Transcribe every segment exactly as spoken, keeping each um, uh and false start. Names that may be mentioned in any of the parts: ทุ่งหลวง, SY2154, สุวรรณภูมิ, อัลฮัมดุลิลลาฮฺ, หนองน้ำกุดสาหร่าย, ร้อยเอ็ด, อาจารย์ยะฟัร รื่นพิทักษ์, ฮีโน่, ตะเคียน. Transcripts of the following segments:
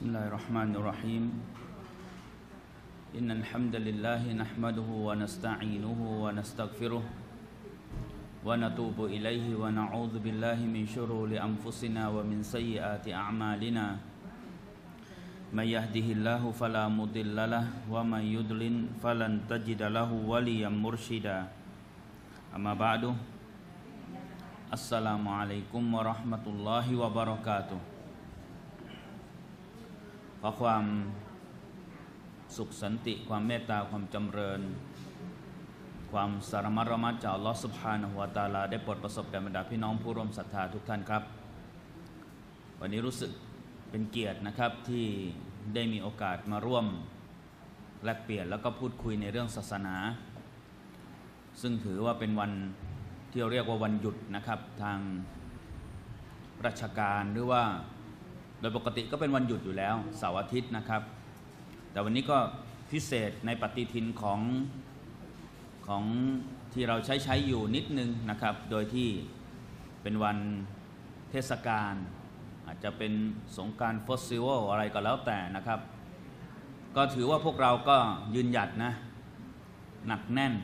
بسم الله الرحمن الرحيم إن الحمد لله نحمده ونستعينه ونستغفره ونتوب إليه ونعوذ بالله من شرور أنفسنا ومن سيئات أعمالنا من يهده الله فلا مضل له ومن يضلل فلن تجد له وليا مرشدا أما بعد السلام عليكم ورحمة الله وبركاتهขอความสุขสันติความเมตตาความจำเริญความสารมัดระมัดจากอัลลอฮฺซุบฮานะฮูวะตะอาลาได้โปรดประสบแด่บรรดาพี่น้องผู้ร่วมศรัทธาทุกท่านครับวันนี้รู้สึกเป็นเกียรตินะครับที่ได้มีโอกาสมาร่วมแลกเปลี่ยนแล้วก็พูดคุยในเรื่องศาสนาซึ่งถือว่าเป็นวันที่เรียกว่าวันหยุดนะครับทางราชการหรือว่าโดยปกติก็เป็นวันหยุดอยู่แล้วเสาร์อาทิตย์นะครับแต่วันนี้ก็พิเศษในปฏิทินของของที่เราใช้ใช้อยู่นิดนึงนะครับโดยที่เป็นวันเทศกาลอาจจะเป็นสงกรานต์เฟสติวัลอะไรก็แล้วแต่นะครับก็ถือว่าพวกเราก็ยืนหยัดนะหนักแน่น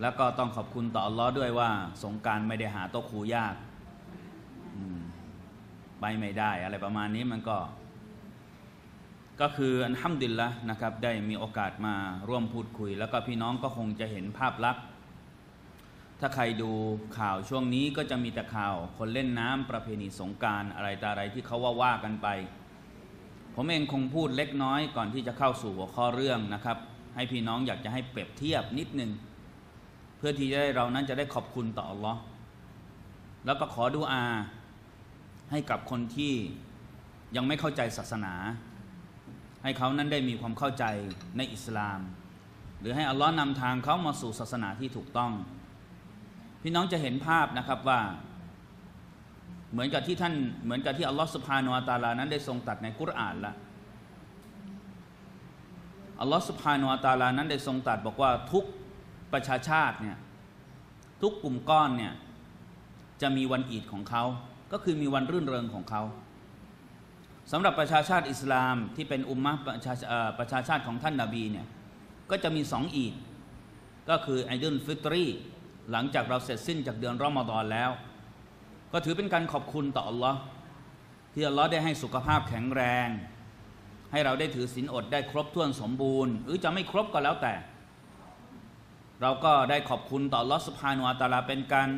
แล้วก็ต้องขอบคุณต่ออัลเลาะห์ด้วยว่าสงกรานต์ไม่ได้หาโต๊ะครูยากไปไม่ได้อะไรประมาณนี้มันก็ก็คืออัลฮัมดุลิลลาฮฺนะครับได้มีโอกาสมาร่วมพูดคุยแล้วก็พี่น้องก็คงจะเห็นภาพลักษณ์ถ้าใครดูข่าวช่วงนี้ก็จะมีแต่ข่าวคนเล่นน้ำประเพณีสงกรานต์อะไรต่ออะไรที่เขาว่าว่ากันไปผมเองคงพูดเล็กน้อยก่อนที่จะเข้าสู่หัวข้อเรื่องนะครับให้พี่น้องอยากจะให้เปรียบเทียบนิดนึงเพื่อที่จะได้เรานั้นจะได้ขอบคุณต่ออัลลอฮฺแล้วก็ขอดุอาให้กับคนที่ยังไม่เข้าใจศาสนาให้เขานั้นได้มีความเข้าใจในอิสลามหรือให้อัลลอฮ์นำทางเขามาสู่ศาสนาที่ถูกต้องพี่น้องจะเห็นภาพนะครับว่าเหมือนกับที่ท่านเหมือนกับที่อัลลอฮ์ซุบฮานะฮูวะตะอาลานั้นได้ทรงตรัสในกุรอานละอัลลอฮ์ซุบฮานะฮูวะตะอาลานั้นได้ทรงตรัสบอกว่าทุกประชาชาติเนี่ยทุกกลุ่มก้อนเนี่ยจะมีวันอีดของเขาก็คือมีวันรื่นเริงของเขาสำหรับประชาชาติอิสลามที่เป็นอุมมะประชาประชาชาติของท่านนบีเนี่ยก็จะมีสองอีดก็คืออิดุลฟิตรีหลังจากเราเสร็จสิ้นจากเดือนรอมฎอนแล้วก็ถือเป็นการขอบคุณต่ออัลลอฮ์ที่อัลลอฮ์ได้ให้สุขภาพแข็งแรงให้เราได้ถือศีลอดได้ครบถ้วนสมบูรณ์หรือจะไม่ครบก็แล้วแต่เราก็ได้ขอบคุณต่ออัลลอฮ์ซุบฮานะฮูวะตะอาลาเป็นการ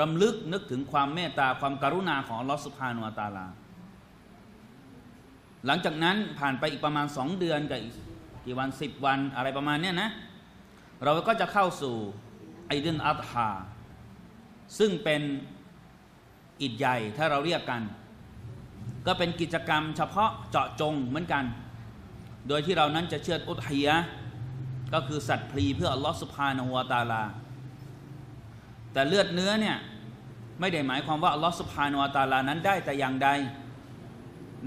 รำลึกนึกถึงความเมตตาความกรุณาของอัลลอฮฺซุบฮานะฮูวะตะอาลาหลังจากนั้นผ่านไปอีกประมาณสองเดือนกับอีกกี่วันสิบวันอะไรประมาณเนี้ยนะเราก็จะเข้าสู่อีดุลอัฎฮาซึ่งเป็นอีดใหญ่ถ้าเราเรียกกันก็เป็นกิจกรรมเฉพาะเจาะจงเหมือนกันโดยที่เรานั้นจะเชือดอุดฮียะก็คือสัตว์พลีเพื่ออัลลอฮฺซุบฮานะฮูวะตะอาลาแต่เลือดเนื้อเนี่ยไม่ได้หมายความว่าอัลลอฮฺซุบฮานะฮูวะตะอาลานั้นได้แต่อย่างใด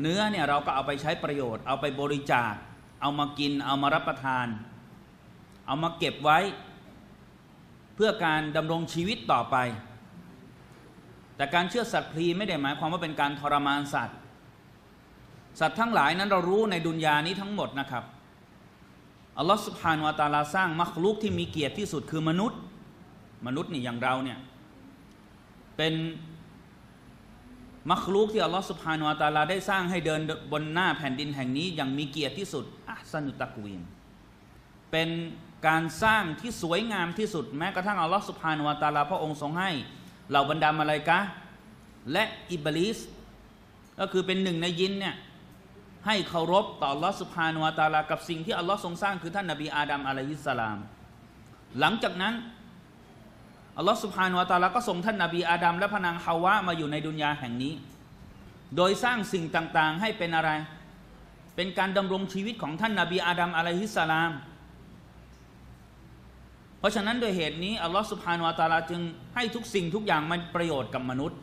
เนื้อเนี่ยเราก็เอาไปใช้ประโยชน์เอาไปบริจาคเอามากินเอามารับประทานเอามาเก็บไว้เพื่อการดำรงชีวิตต่อไปแต่การเชือดสัตว์พลีไม่ได้หมายความว่าเป็นการทรมานสัตว์สัตว์ทั้งหลายนั้นเรารู้ในดุนยานี้ทั้งหมดนะครับอัลลอฮฺซุบฮานะฮูวะตะอาลาสร้างมัคลุกที่มีเกียรติที่สุดคือมนุษย์มนุษย์นี่อย่างเราเนี่ยเป็นมัคลูกที่อัลลอฮฺซุบฮานะฮูวะตะอาลาได้สร้างให้เดินบนหน้าแผ่นดินแห่งนี้อย่างมีเกียรติที่สุดอะห์ซานุตักวีนเป็นการสร้างที่สวยงามที่สุดแม้กระทั่งอัลลอฮฺซุบฮานะฮูวะตะอาลาพระองค์ทรงให้เหล่าบรรดามะลาอิกะฮ์และอิบลิสก็คือเป็นหนึ่งในยินเนี่ยให้เคารพต่ออัลลอฮฺซุบฮานะฮูวะตะอาลากับสิ่งที่อัลลอฮฺทรงสร้างคือท่านนบีอาดัมอะลัยฮิสสลามหลังจากนั้นอัลลอฮฺซุบฮานะฮูวะตะอาลาก็ส่งท่านนบีอาดัมและพระนางฮาวามาอยู่ในดุนยาแห่งนี้โดยสร้างสิ่งต่างๆให้เป็นอะไรเป็นการดำรงชีวิตของท่านนบีอาดัมอะลัยฮิสสลามเพราะฉะนั้นโดยเหตุนี้อัลลอฮฺซุบฮานะฮูวะตะอาลาจึงให้ทุกสิ่งทุกอย่างมันประโยชน์กับมนุษย์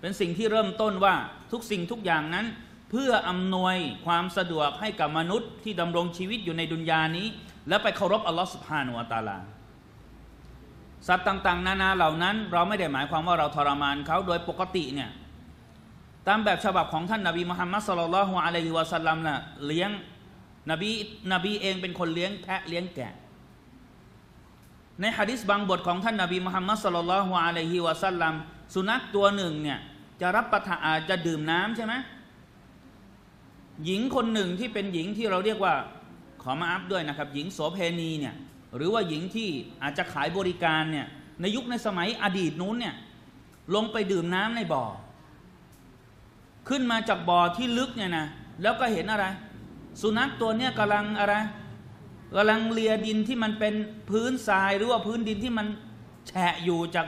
เป็นสิ่งที่เริ่มต้นว่าทุกสิ่งทุกอย่างนั้นเพื่ออำนวยความสะดวกให้กับมนุษย์ที่ดำรงชีวิตอยู่ในดุนยานี้และไปเคารพอัลลอฮฺซุบฮานะฮูวะตะอาลาสัตว์ต่างๆนานาเหล่านั้นเราไม่ได้หมายความว่าเราทรมานเขาโดยปกติเนี่ย ตามแบบฉบับของท่านนบีมุฮัมมัดศ็อลลัลลอฮุอะลัยฮิวะซัลลัมน่ะเลี้ยงนบีนบีเองเป็นคนเลี้ยงแพะเลี้ยงแกะในหะดีษบางบทของท่านนบีมุฮัมมัดศ็อลลัลลอฮุอะลัยฮิวะซัลลัมสุนัขตัวหนึ่งเนี่ยจะรับประทานจะดื่มน้ำใช่ไหมหญิงคนหนึ่งที่เป็นหญิงที่เราเรียกว่าขอมาอัพด้วยนะครับหญิงโสเภณีเนี่ยหรือว่าหญิงที่อาจจะขายบริการเนี่ยในยุคในสมัยอดีตนู้นเนี่ยลงไปดื่มน้ำในบ่อขึ้นมาจากบ่อที่ลึกเนี่ยนะแล้วก็เห็นอะไรสุนัขตัวเนี้ยกำลังอะไรกำลังเลียดินที่มันเป็นพื้นทรายหรือว่าพื้นดินที่มันแฉะอยู่จาก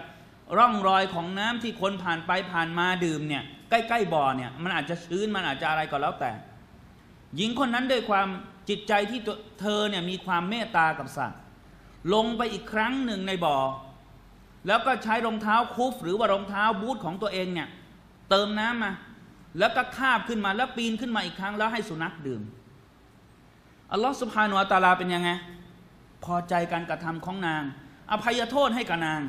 ร่องรอยของน้ำที่คนผ่านไปผ่านมาดื่มเนี่ยใกล้ๆบ่อเนี่ยมันอาจจะชื้นมันอาจจะอะไรก็แล้วแต่หญิงคนนั้นด้วยความจิตใจที่เธอเนี่ยมีความเมตตากับสัตว์ลงไปอีกครั้งหนึ่งในบ่อแล้วก็ใช้รองเท้าคุฟหรือว่ารองเท้าบูทของตัวเองเนี่ยเติมน้ำมาแล้วก็คาบขึ้นมาแล้วปีนขึ้นมาอีกครั้งแล้วให้สุนัขดื่มอัลลอฮฺซุบฮานะฮูวะตะอาลาเป็นยังไงพอใจการกระทำของนางอภัยโทษให้กับนาง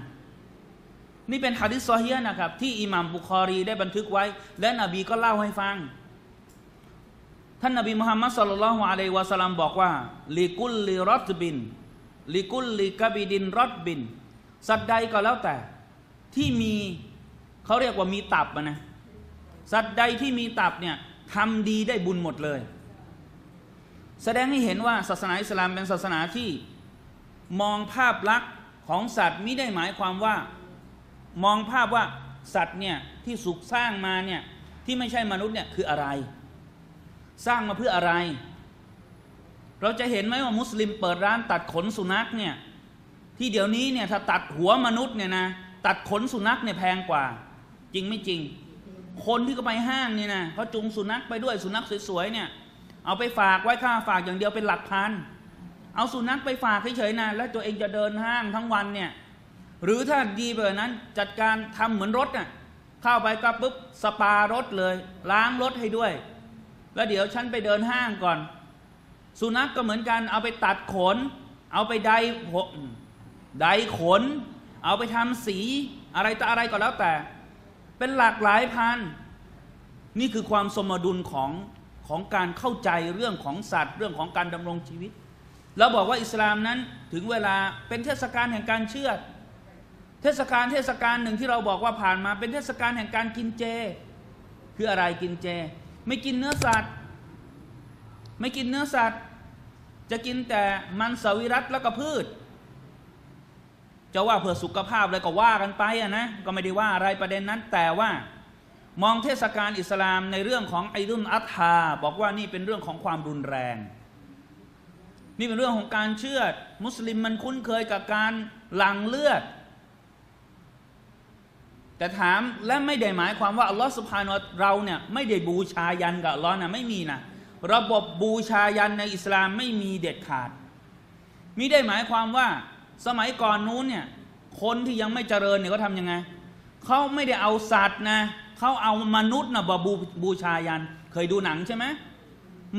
นี่เป็นหะดีษซอฮีฮ์นะครับที่อิหม่ามบุคอรีได้บันทึกไว้และนบีก็เล่าให้ฟังท่านนบีมุฮัมมัดศ็อลลัลลอฮุอะลัยฮิวะซัลลัมบอกว่าลิกุลลิรอตบินลิกุลลิกะบิดินรอตบินสัตว์ใดก็แล้วแต่ที่มีเขาเรียกว่ามีตับนะสัตว์ใดที่มีตับเนี่ยทำดีได้บุญหมดเลยแสดงให้เห็นว่าศาสนาอิสลามเป็นศาสนาที่มองภาพลักษณ์ของสัตว์ไม่ได้หมายความว่ามองภาพว่าสัตว์เนี่ยที่สุขสร้างมาเนี่ยที่ไม่ใช่มนุษย์เนี่ยคืออะไรสร้างมาเพื่ออะไรเราจะเห็นไหมว่ามุสลิมเปิดร้านตัดขนสุนัขเนี่ยที่เดี๋ยวนี้เนี่ยถ้าตัดหัวมนุษย์เนี่ยนะตัดขนสุนัขเนี่ยแพงกว่าจริงไม่จริงคนที่ก็ไปห้างเนี่ยนะเขาจุงสุนัขไปด้วยสุนัขสวยๆเนี่ยเอาไปฝากไว้ค่าฝากอย่างเดียวเป็นหลักพันเอาสุนัขไปฝากเฉยๆนะแล้วตัวเองจะเดินห้างทั้งวันเนี่ยหรือถ้าดีแบบนั้นจัดการทำเหมือนรถน่ะเข้าไปก็ปุ๊บสปารถเลยล้างรถให้ด้วยแล้วเดี๋ยวฉันไปเดินห้างก่อนสุนัข ก็เหมือนกันเอาไปตัดขนเอาไปไดไดขนเอาไปทำสีอะไรต่ออะไรก็แล้วแต่เป็นหลากหลายพันนี่คือความสมดุลของของการเข้าใจเรื่องของสัตว์เรื่องของการดำรงชีวิตแล้วบอกว่าอิสลามนั้นถึงเวลาเป็นเทศกาลแห่งการเชื่อเทศกาลเทศกาลหนึ่งที่เราบอกว่าผ่านมาเป็นเทศกาลแห่งการกินเจคืออะไรกินเจไม่กินเนื้อสัตว์ไม่กินเนื้อสัตว์จะกินแต่มันสวิรัติแล้วก็พืชจะว่าเพื่อสุขภาพอะไรก็ว่ากันไปอะนะก็ไม่ได้ว่าอะไรประเด็นนั้นแต่ว่ามองเทศกาลอิสลามในเรื่องของอีดุลอัฎฮาบอกว่านี่เป็นเรื่องของความรุนแรงนี่เป็นเรื่องของการเชื่อมุสลิมมันคุ้นเคยกับการหลั่งเลือดแต่ถามและไม่ได้หมายความว่าอัลลอฮฺซุบฮานะฮูวะตะอาลาเราเนี่ยไม่ได้บูชายันกับอัลลอฮ์นะไม่มีนะระบบบูชายันในอิสลามไม่มีเด็ดขาดมิได้หมายความว่าสมัยก่อนนู้นเนี่ยคนที่ยังไม่เจริญเนี่ยเขาทำยังไงเขาไม่ได้เอาสัตว์นะเขาเอามนุษย์นะบูชายันเคยดูหนังใช่ไหม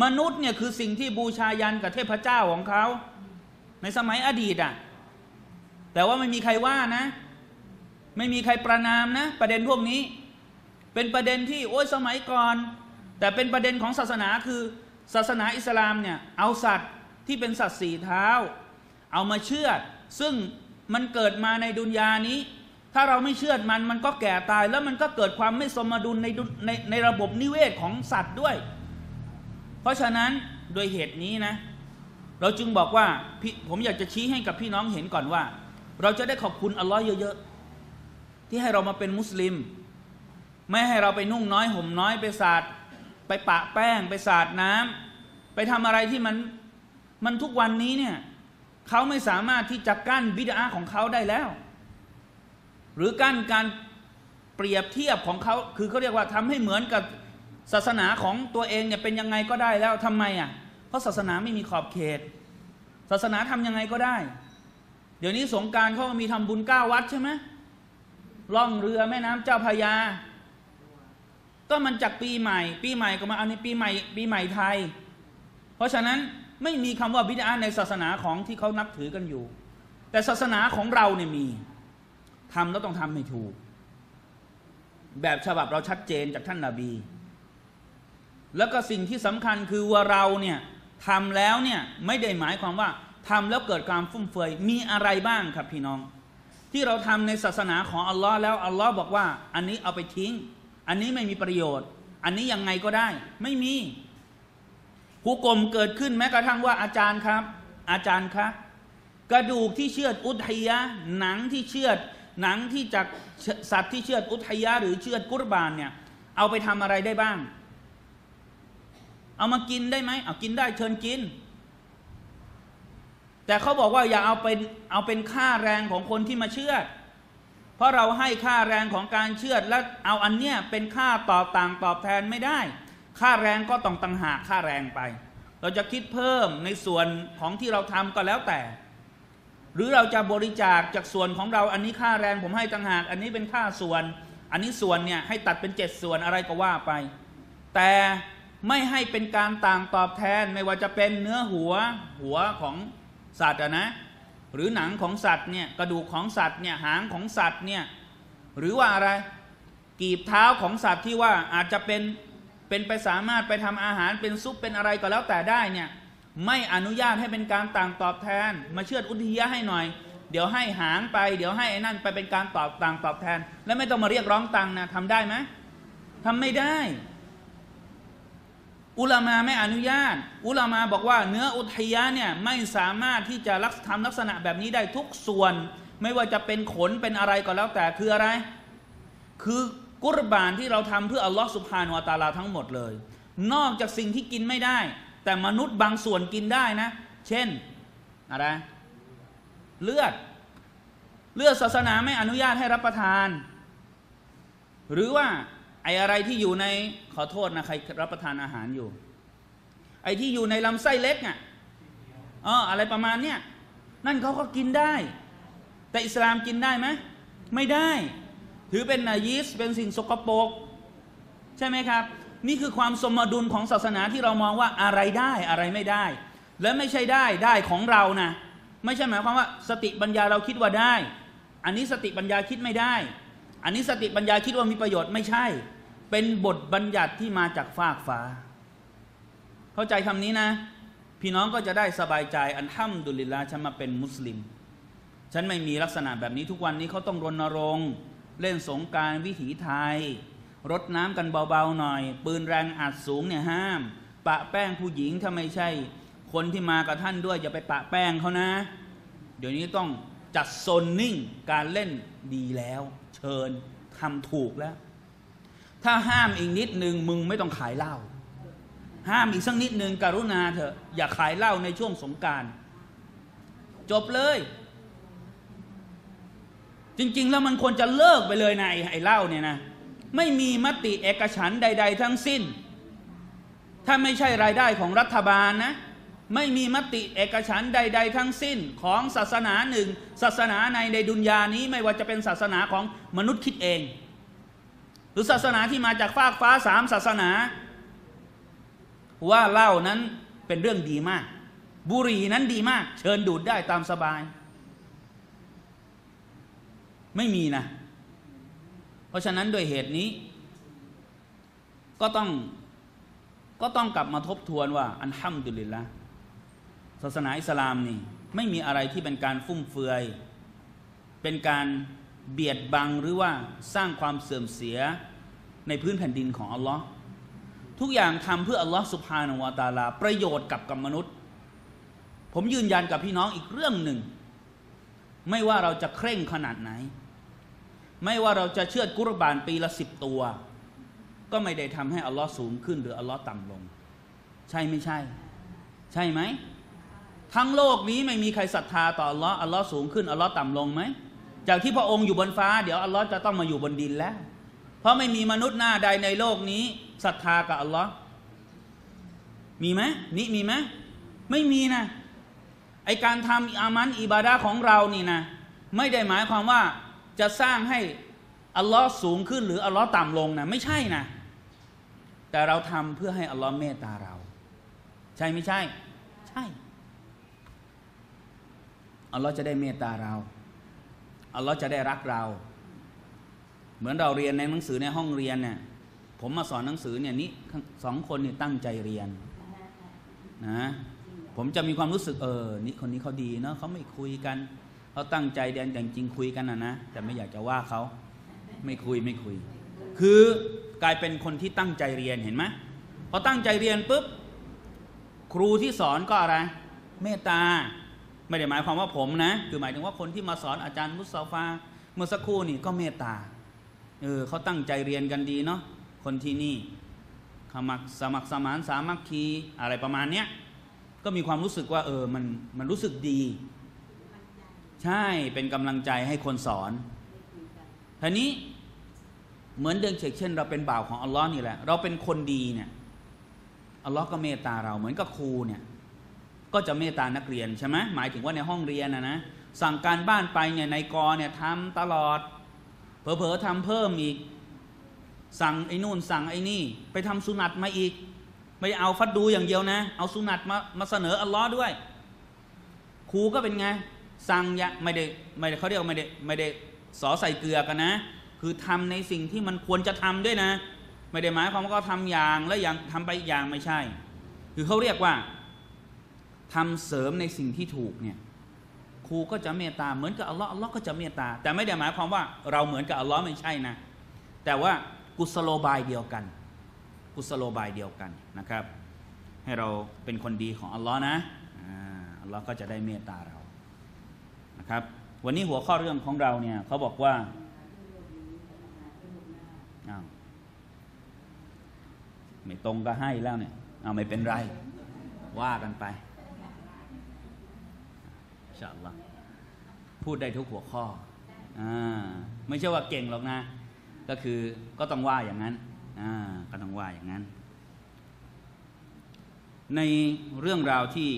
มนุษย์เนี่ยคือสิ่งที่บูชายันกับเทพเจ้าของเขาในสมัยอดีตอ่ะแต่ว่าไม่มีใครว่านะไม่มีใครประนามนะประเด็นพวกนี้เป็นประเด็นที่โอ้ยสมัยก่อนแต่เป็นประเด็นของศาสนาคือศาสนาอิสลามเนี่ยเอาสัตว์ที่เป็นสัตว์สี่เท้าเอามาเชือดซึ่งมันเกิดมาในดุนยานี้ถ้าเราไม่เชือดมันมันก็แก่ตายแล้วมันก็เกิดความไม่สมดุลในในในระบบนิเวศของสัตว์ด้วยเพราะฉะนั้นโดยเหตุนี้นะเราจึงบอกว่าผมอยากจะชี้ให้กับพี่น้องเห็นก่อนว่าเราจะได้ขอบคุณอัลลอฮ์เยอะที่ให้เรามาเป็นมุสลิมไม่ให้เราไปนุ่งน้อยห่มน้อยไปสาดไปปะแป้งไปสาดน้ำไปทำอะไรที่มันมันทุกวันนี้เนี่ยเขาไม่สามารถที่จะกั้นบิดอะห์ของเขาได้แล้วหรือกั้นการเปรียบเทียบของเขาคือเขาเรียกว่าทำให้เหมือนกับศาสนาของตัวเองเนี่ยเป็นยังไงก็ได้แล้วทำไมอ่ะเพราะศาสนาไม่มีขอบเขตศาสนาทำยังไงก็ได้เดี๋ยวนี้สงกรานต์เขามีทำบุญเก้าวัดใช่ไหมล่องเรือแม่น้ำเจ้าพระยาก็มันจากปีใหม่ปีใหม่ก็มาเอาในปีใหม่ปีใหม่ไทยเพราะฉะนั้นไม่มีคำว่าบิดอะห์ในศาสนาของที่เขานับถือกันอยู่แต่ศาสนาของเราเนี่ยมีทำแล้วต้องทำให้ถูก แบบฉบับเราชัดเจนจากท่านนบีแล้วก็สิ่งที่สำคัญคือว่าเราเนี่ยทำแล้วเนี่ยไม่ได้หมายความว่าทำแล้วเกิดความฟุ่มเฟือยมีอะไรบ้างครับพี่น้องที่เราทำในศาสนาของอัลลอฮ์แล้วอัลลอฮ์บอกว่าอันนี้เอาไปทิ้งอันนี้ไม่มีประโยชน์อันนี้ยังไงก็ได้ไม่มีหุกมเกิดขึ้นแม้กระทั่งว่าอาจารย์ครับอาจารย์คะกระดูกที่เชือดอุทัยยะหนังที่เชือดหนังที่จากสัตว์ที่เชือดอุทัยยะหรือเชือดกุรบานเนี่ยเอาไปทำอะไรได้บ้างเอามากินได้ไหมเอากินได้เชิญกินแต่เขาบอกว่าอย่าเอาเป็นเอาเป็นค่าแรงของคนที่มาเชือดเพราะเราให้ค่าแรงของการเชือดและเอาอันเนี้ยเป็นค่าตอบต่างตอบแทนไม่ได้ค่าแรงก็ต้องต่างหากค่าแรงไปเราจะคิดเพิ่มในส่วนของที่เราทำก็แล้วแต่หรือเราจะบริจาคจากส่วนของเราอันนี้ค่าแรงผมให้ต่างหากอันนี้เป็นค่าส่วนอันนี้ส่วนเนี่ยให้ตัดเป็นเจ็ดส่วนอะไรก็ว่าไปแต่ไม่ให้เป็นการต่างตอบแทนไม่ว่าจะเป็นเนื้อหัวหัวของสัตว์นะหรือหนังของสัตว์เนี่ยกระดูกของสัตว์เนี่ยหางของสัตว์เนี่ยหรือว่าอะไรกีบเท้าของสัตว์ที่ว่าอาจจะเป็นเป็นไปสามารถไปทำอาหารเป็นซุปเป็นอะไรก็แล้วแต่ได้เนี่ยไม่อนุญาตให้เป็นการต่างตอบแทนมาเชือดอุทิยะให้หน่อยเดี๋ยวให้หางไปเดี๋ยวให้ไอ้นั่นไปเป็นการตอบต่างตอบแทนและไม่ต้องมาเรียกร้องตังนะทำได้ไหมทำไม่ได้อุลามาไม่อนุญาตอุลามาบอกว่าเนื้ออุทิยะเนี่ยไม่สามารถที่จะทำลักษณะแบบนี้ได้ทุกส่วนไม่ว่าจะเป็นขนเป็นอะไรก็แล้วแต่คืออะไรคือกุรบานที่เราทำเพื่ออัลลอฮฺซุบฮานะฮูวะตะอาลาทั้งหมดเลยนอกจากสิ่งที่กินไม่ได้แต่มนุษย์บางส่วนกินได้นะเช่นอะไรเลือดเลือดศาสนาไม่อนุญาตให้รับประทานหรือว่าไอ้อะไรที่อยู่ในขอโทษนะใครรับประทานอาหารอยู่ไอ้ที่อยู่ในลำไส้เล็กอ่ะอ๋ออะไรประมาณเนี้ยนั่นเขาก็กินได้แต่อิสลามกินได้ไหมไม่ได้ถือเป็นนายิสเป็นสิ่งสกปรกใช่ไหมครับนี่คือความสมดุลของศาสนาที่เรามองว่าอะไรได้อะไรไม่ได้และไม่ใช่ได้ได้ของเรานะไม่ใช่หมายความว่าสติปัญญาเราคิดว่าได้อันนี้สติปัญญาคิดไม่ได้อันนี้สติปัญญาคิดว่ามีประโยชน์ไม่ใช่เป็นบทบัญญัติที่มาจากฟากฟ้าเข้าใจคำนี้นะพี่น้องก็จะได้สบายใจอัลฮัมดุลิลลาฮฺฉันมาเป็นมุสลิมฉันไม่มีลักษณะแบบนี้ทุกวันนี้เขาต้องรณรงค์เล่นสงกรานต์วิถีไทยรดน้ำกันเบาๆหน่อยปืนแรงอัดสูงเนี่ยห้ามปะแป้งผู้หญิงถ้าไม่ใช่คนที่มากับท่านด้วยอย่าไปปะแป้งเขานะเดี๋ยวนี้ต้องจัดโซนนิ่งการเล่นดีแล้วเชิญทำถูกแล้วถ้าห้ามอีกนิดนึงมึงไม่ต้องขายเหล้าห้ามอีกสักนิดนึงกรุณาเถอะอย่าขายเหล้าในช่วงสงกรานต์จบเลยจริงๆแล้วมันควรจะเลิกไปเลยนะไอ้เหล้าเนี่ยนะไม่มีมติเอกฉันท์ใดๆทั้งสิ้นถ้าไม่ใช่รายได้ของรัฐบาลนะไม่มีมติเอกฉันท์ใดๆทั้งสิ้นของศาสนาหนึ่งศาสนาในในดุนยานี้ไม่ว่าจะเป็นศาสนาของมนุษย์คิดเองหรือศาสนาที่มาจากฟากฟ้าสามศาสนาว่าเหล้านั้นเป็นเรื่องดีมากบุหรี่นั้นดีมากเชิญดูดได้ตามสบายไม่มีนะเพราะฉะนั้นด้วยเหตุนี้ก็ต้องก็ต้องกลับมาทบทวนว่าอัลฮัมดุลิลลาฮฺศาสนาอิสลามนี่ไม่มีอะไรที่เป็นการฟุ่มเฟือยเป็นการเบียดบังหรือว่าสร้างความเสื่อมเสียในพื้นแผ่นดินของอัลลอฮ์ทุกอย่างทำเพื่ออัลลอฮ์ซุบฮานะฮูวะตะอาลาประโยชน์กับกับมนุษย์ผมยืนยันกับพี่น้องอีกเรื่องหนึ่งไม่ว่าเราจะเคร่งขนาดไหนไม่ว่าเราจะเชือดกุรบานปีละสิบตัวก็ไม่ได้ทำให้อัลลอฮ์สูงขึ้นหรืออัลลอฮ์ต่ำลงใช่ไม่ใช่ใช่ไหมทั้งโลกนี้ไม่มีใครศรัทธาต่ออัลลอฮ์อัลลอฮ์สูงขึ้นอัลลอฮ์ต่ำลงไหมจากที่พระองค์อยู่บนฟ้าเดี๋ยวอัลลอฮ์จะต้องมาอยู่บนดินแล้วเพราะไม่มีมนุษย์หน้าใดในโลกนี้ศรัทธากับอัลลอฮ์มีไหมนี่มีไหมไม่มีนะไอการทำอามันอิบาดะห์ของเรานี่นะไม่ได้หมายความว่าจะสร้างให้อัลลอฮ์สูงขึ้นหรืออัลลอฮ์ต่ำลงนะไม่ใช่นะแต่เราทำเพื่อให้อัลลอฮ์เมตตาเราใช่ไม่ใช่ใช่อัลลอฮ์จะได้เมตตาเราอัลลอฮ์จะได้รักเรา เหมือนเราเรียนในหนังสือในห้องเรียนเนี่ยผมมาสอนหนังสือเนี่ยนี้สองคนนี่ตั้งใจเรียนนะผมจะมีความรู้สึกเออนี่คนนี้เขาดีเนาะเขาไม่คุยกันเขาตั้งใจเรียนแต่จริงคุยกันนะนะแต่ไม่อยากจะว่าเขาไม่คุยไม่คุยคือกลายเป็นคนที่ตั้งใจเรียนเห็นไหมพอตั้งใจเรียนปุ๊บครูที่สอนก็อะไรเมตตาไม่ได้หมายความว่าผมนะคือหมายถึงว่าคนที่มาสอนอาจารย์มุสาฟาเมื่อสักครู่นี่ก็เมตตาเออเขาตั้งใจเรียนกันดีเนาะคนที่นี่ขมักสมัครสมานสามัคคีอะไรประมาณเนี้ยก็มีความรู้สึกว่าเออมันมันรู้สึกดีใช่เป็นกำลังใจให้คนสอนทีนี้เหมือนเดิมเช่นเราเป็นบ่าวของอัลลอฮ์นี่แหละเราเป็นคนดีเนี่ยอัลลอฮ์ก็เมตตาเราเหมือนกับครูเนี่ยก็จะเมตตานักเรียนใช่ไหมหมายถึงว่าในห้องเรียนนะนะสั่งการบ้านไปเนี่ยนายกเนี่ยทำตลอดเผลอๆทำเพิ่มอีกสั่งไอ้นู่นสั่งไอ้นี่ไปทำสุนัตมาอีกไม่เอาฟัดดูอย่างเดียวนะเอาสุนัตมามาเสนออัลลอฮ์ด้วยครูก็เป็นไงสั่งยะไม่ได้ไม่ได้เขาเรียกไม่ได้ไม่ได้สอใส่เกลือกันนะคือทำในสิ่งที่มันควรจะทำด้วยนะไม่ได้หมายความว่าก็ทำอย่างแล้วอย่างทำไปอย่างไม่ใช่คือเขาเรียกว่าทำเสริมในสิ่งที่ถูกเนี่ยครูก็จะเมตตาเหมือนกับอัลลอฮ์อัลลอฮ์ก็จะเมตตาแต่ไม่ได้หมายความว่าเราเหมือนกับอัลลอฮ์ไม่ใช่นะแต่ว่ากุศโลบายเดียวกันกุศโลบายเดียวกันนะครับให้เราเป็นคนดีของอัลลอฮ์นะอัลลอฮ์ก็จะได้เมตตาเรานะครับวันนี้หัวข้อเรื่องของเราเนี่ยเขาบอกว่าไม่ตรงก็ให้แล้วเนี่ยเอาไม่เป็นไรว่ากันไปอินชาอัลลอฮ์พูดได้ทุกหัวข้ออ่าไม่ใช่ว่าเก่งหรอกนะก็คือก็ต้องว่าอย่างนั้นอ่าก็ต้องว่าอย่างนั้นในเรื่องราวที่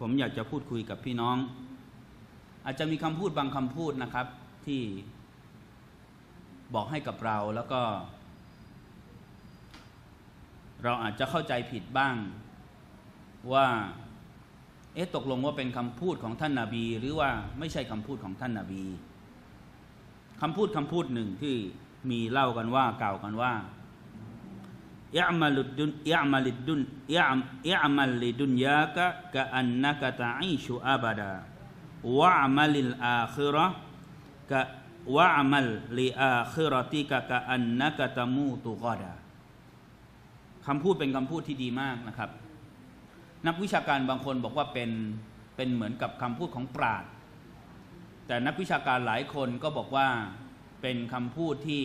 ผมอยากจะพูดคุยกับพี่น้องอาจจะมีคำพูดบางคำพูดนะครับที่บอกให้กับเราแล้วก็เราอาจจะเข้าใจผิดบ้างว่าเอ๊ะตกลงว่าเป็นคำพูดของท่านนบีหรือว่าไม่ใช่คำพูดของท่านนบีคำพูดคำพูดหนึ่งที่มีเล่ากันว่ากล่าวกันว่ายะมัลดุนยะมัลดุนยะยะมัลดุนยากะกะอันนะกะตะอิชุอาบดาวะมัลลอาคิเราะห์กะวะมัลลิอาคิเราะติกะกะอันนะกะตะมูตุกอดาคำพูดเป็นคำพูดที่ดีมากนะครับนักวิชาการบางคนบอกว่าเป็นเป็นเหมือนกับคำพูดของปราชญ์แต่นักวิชาการหลายคนก็บอกว่าเป็นคำพูดที่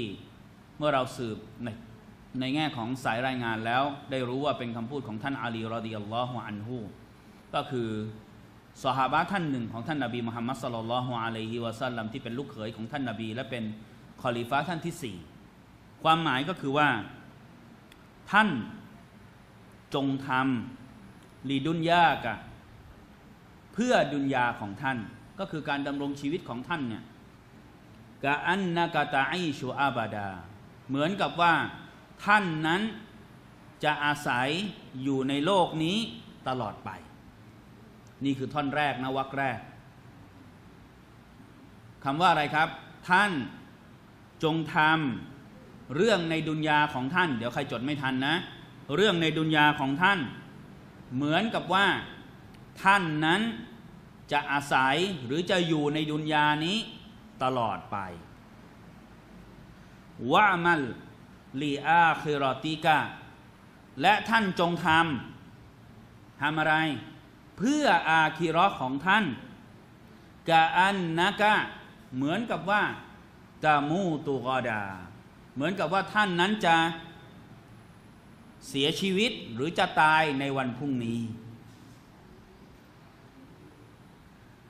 เมื่อเราสืบในในแง่ของสายรายงานแล้วได้รู้ว่าเป็นคำพูดของท่านอาลีรอฎิยัลลอฮุอันฮุก็คือซอฮาบะห์ท่านหนึ่งของท่านนบีมุฮัมมัดศ็อลลัลลอฮุอะลัยฮิวะซัลลัมที่เป็นลูกเขยของท่านนบีและเป็นคอลิฟะห์ท่านที่สี่ความหมายก็คือว่าท่านจงทำลีดุนยากะเพื่อดุนยาของท่านก็คือการดำรงชีวิตของท่านเนี่ยกะอันนะกะตะอิชุอาบาดาเหมือนกับว่าท่านนั้นจะอาศัยอยู่ในโลกนี้ตลอดไปนี่คือท่อนแรกนะวรรคแรกคำว่าอะไรครับท่านจงทำเรื่องในดุนยาของท่านเดี๋ยวใครจดไม่ทันนะเรื่องในดุนยาของท่านเหมือนกับว่าท่านนั้นจะอาศัยหรือจะอยู่ในดุนยานี้ตลอดไปวะมัลลีอาคิเราะติกะและท่านจงทำทำอะไรเพื่ออาคิเราะห์ของท่านกะอันนะกะเหมือนกับว่าตะมูตุกอดาเหมือนกับว่าท่านนั้นจะเสียชีวิตหรือจะตายในวันพรุ่งนี้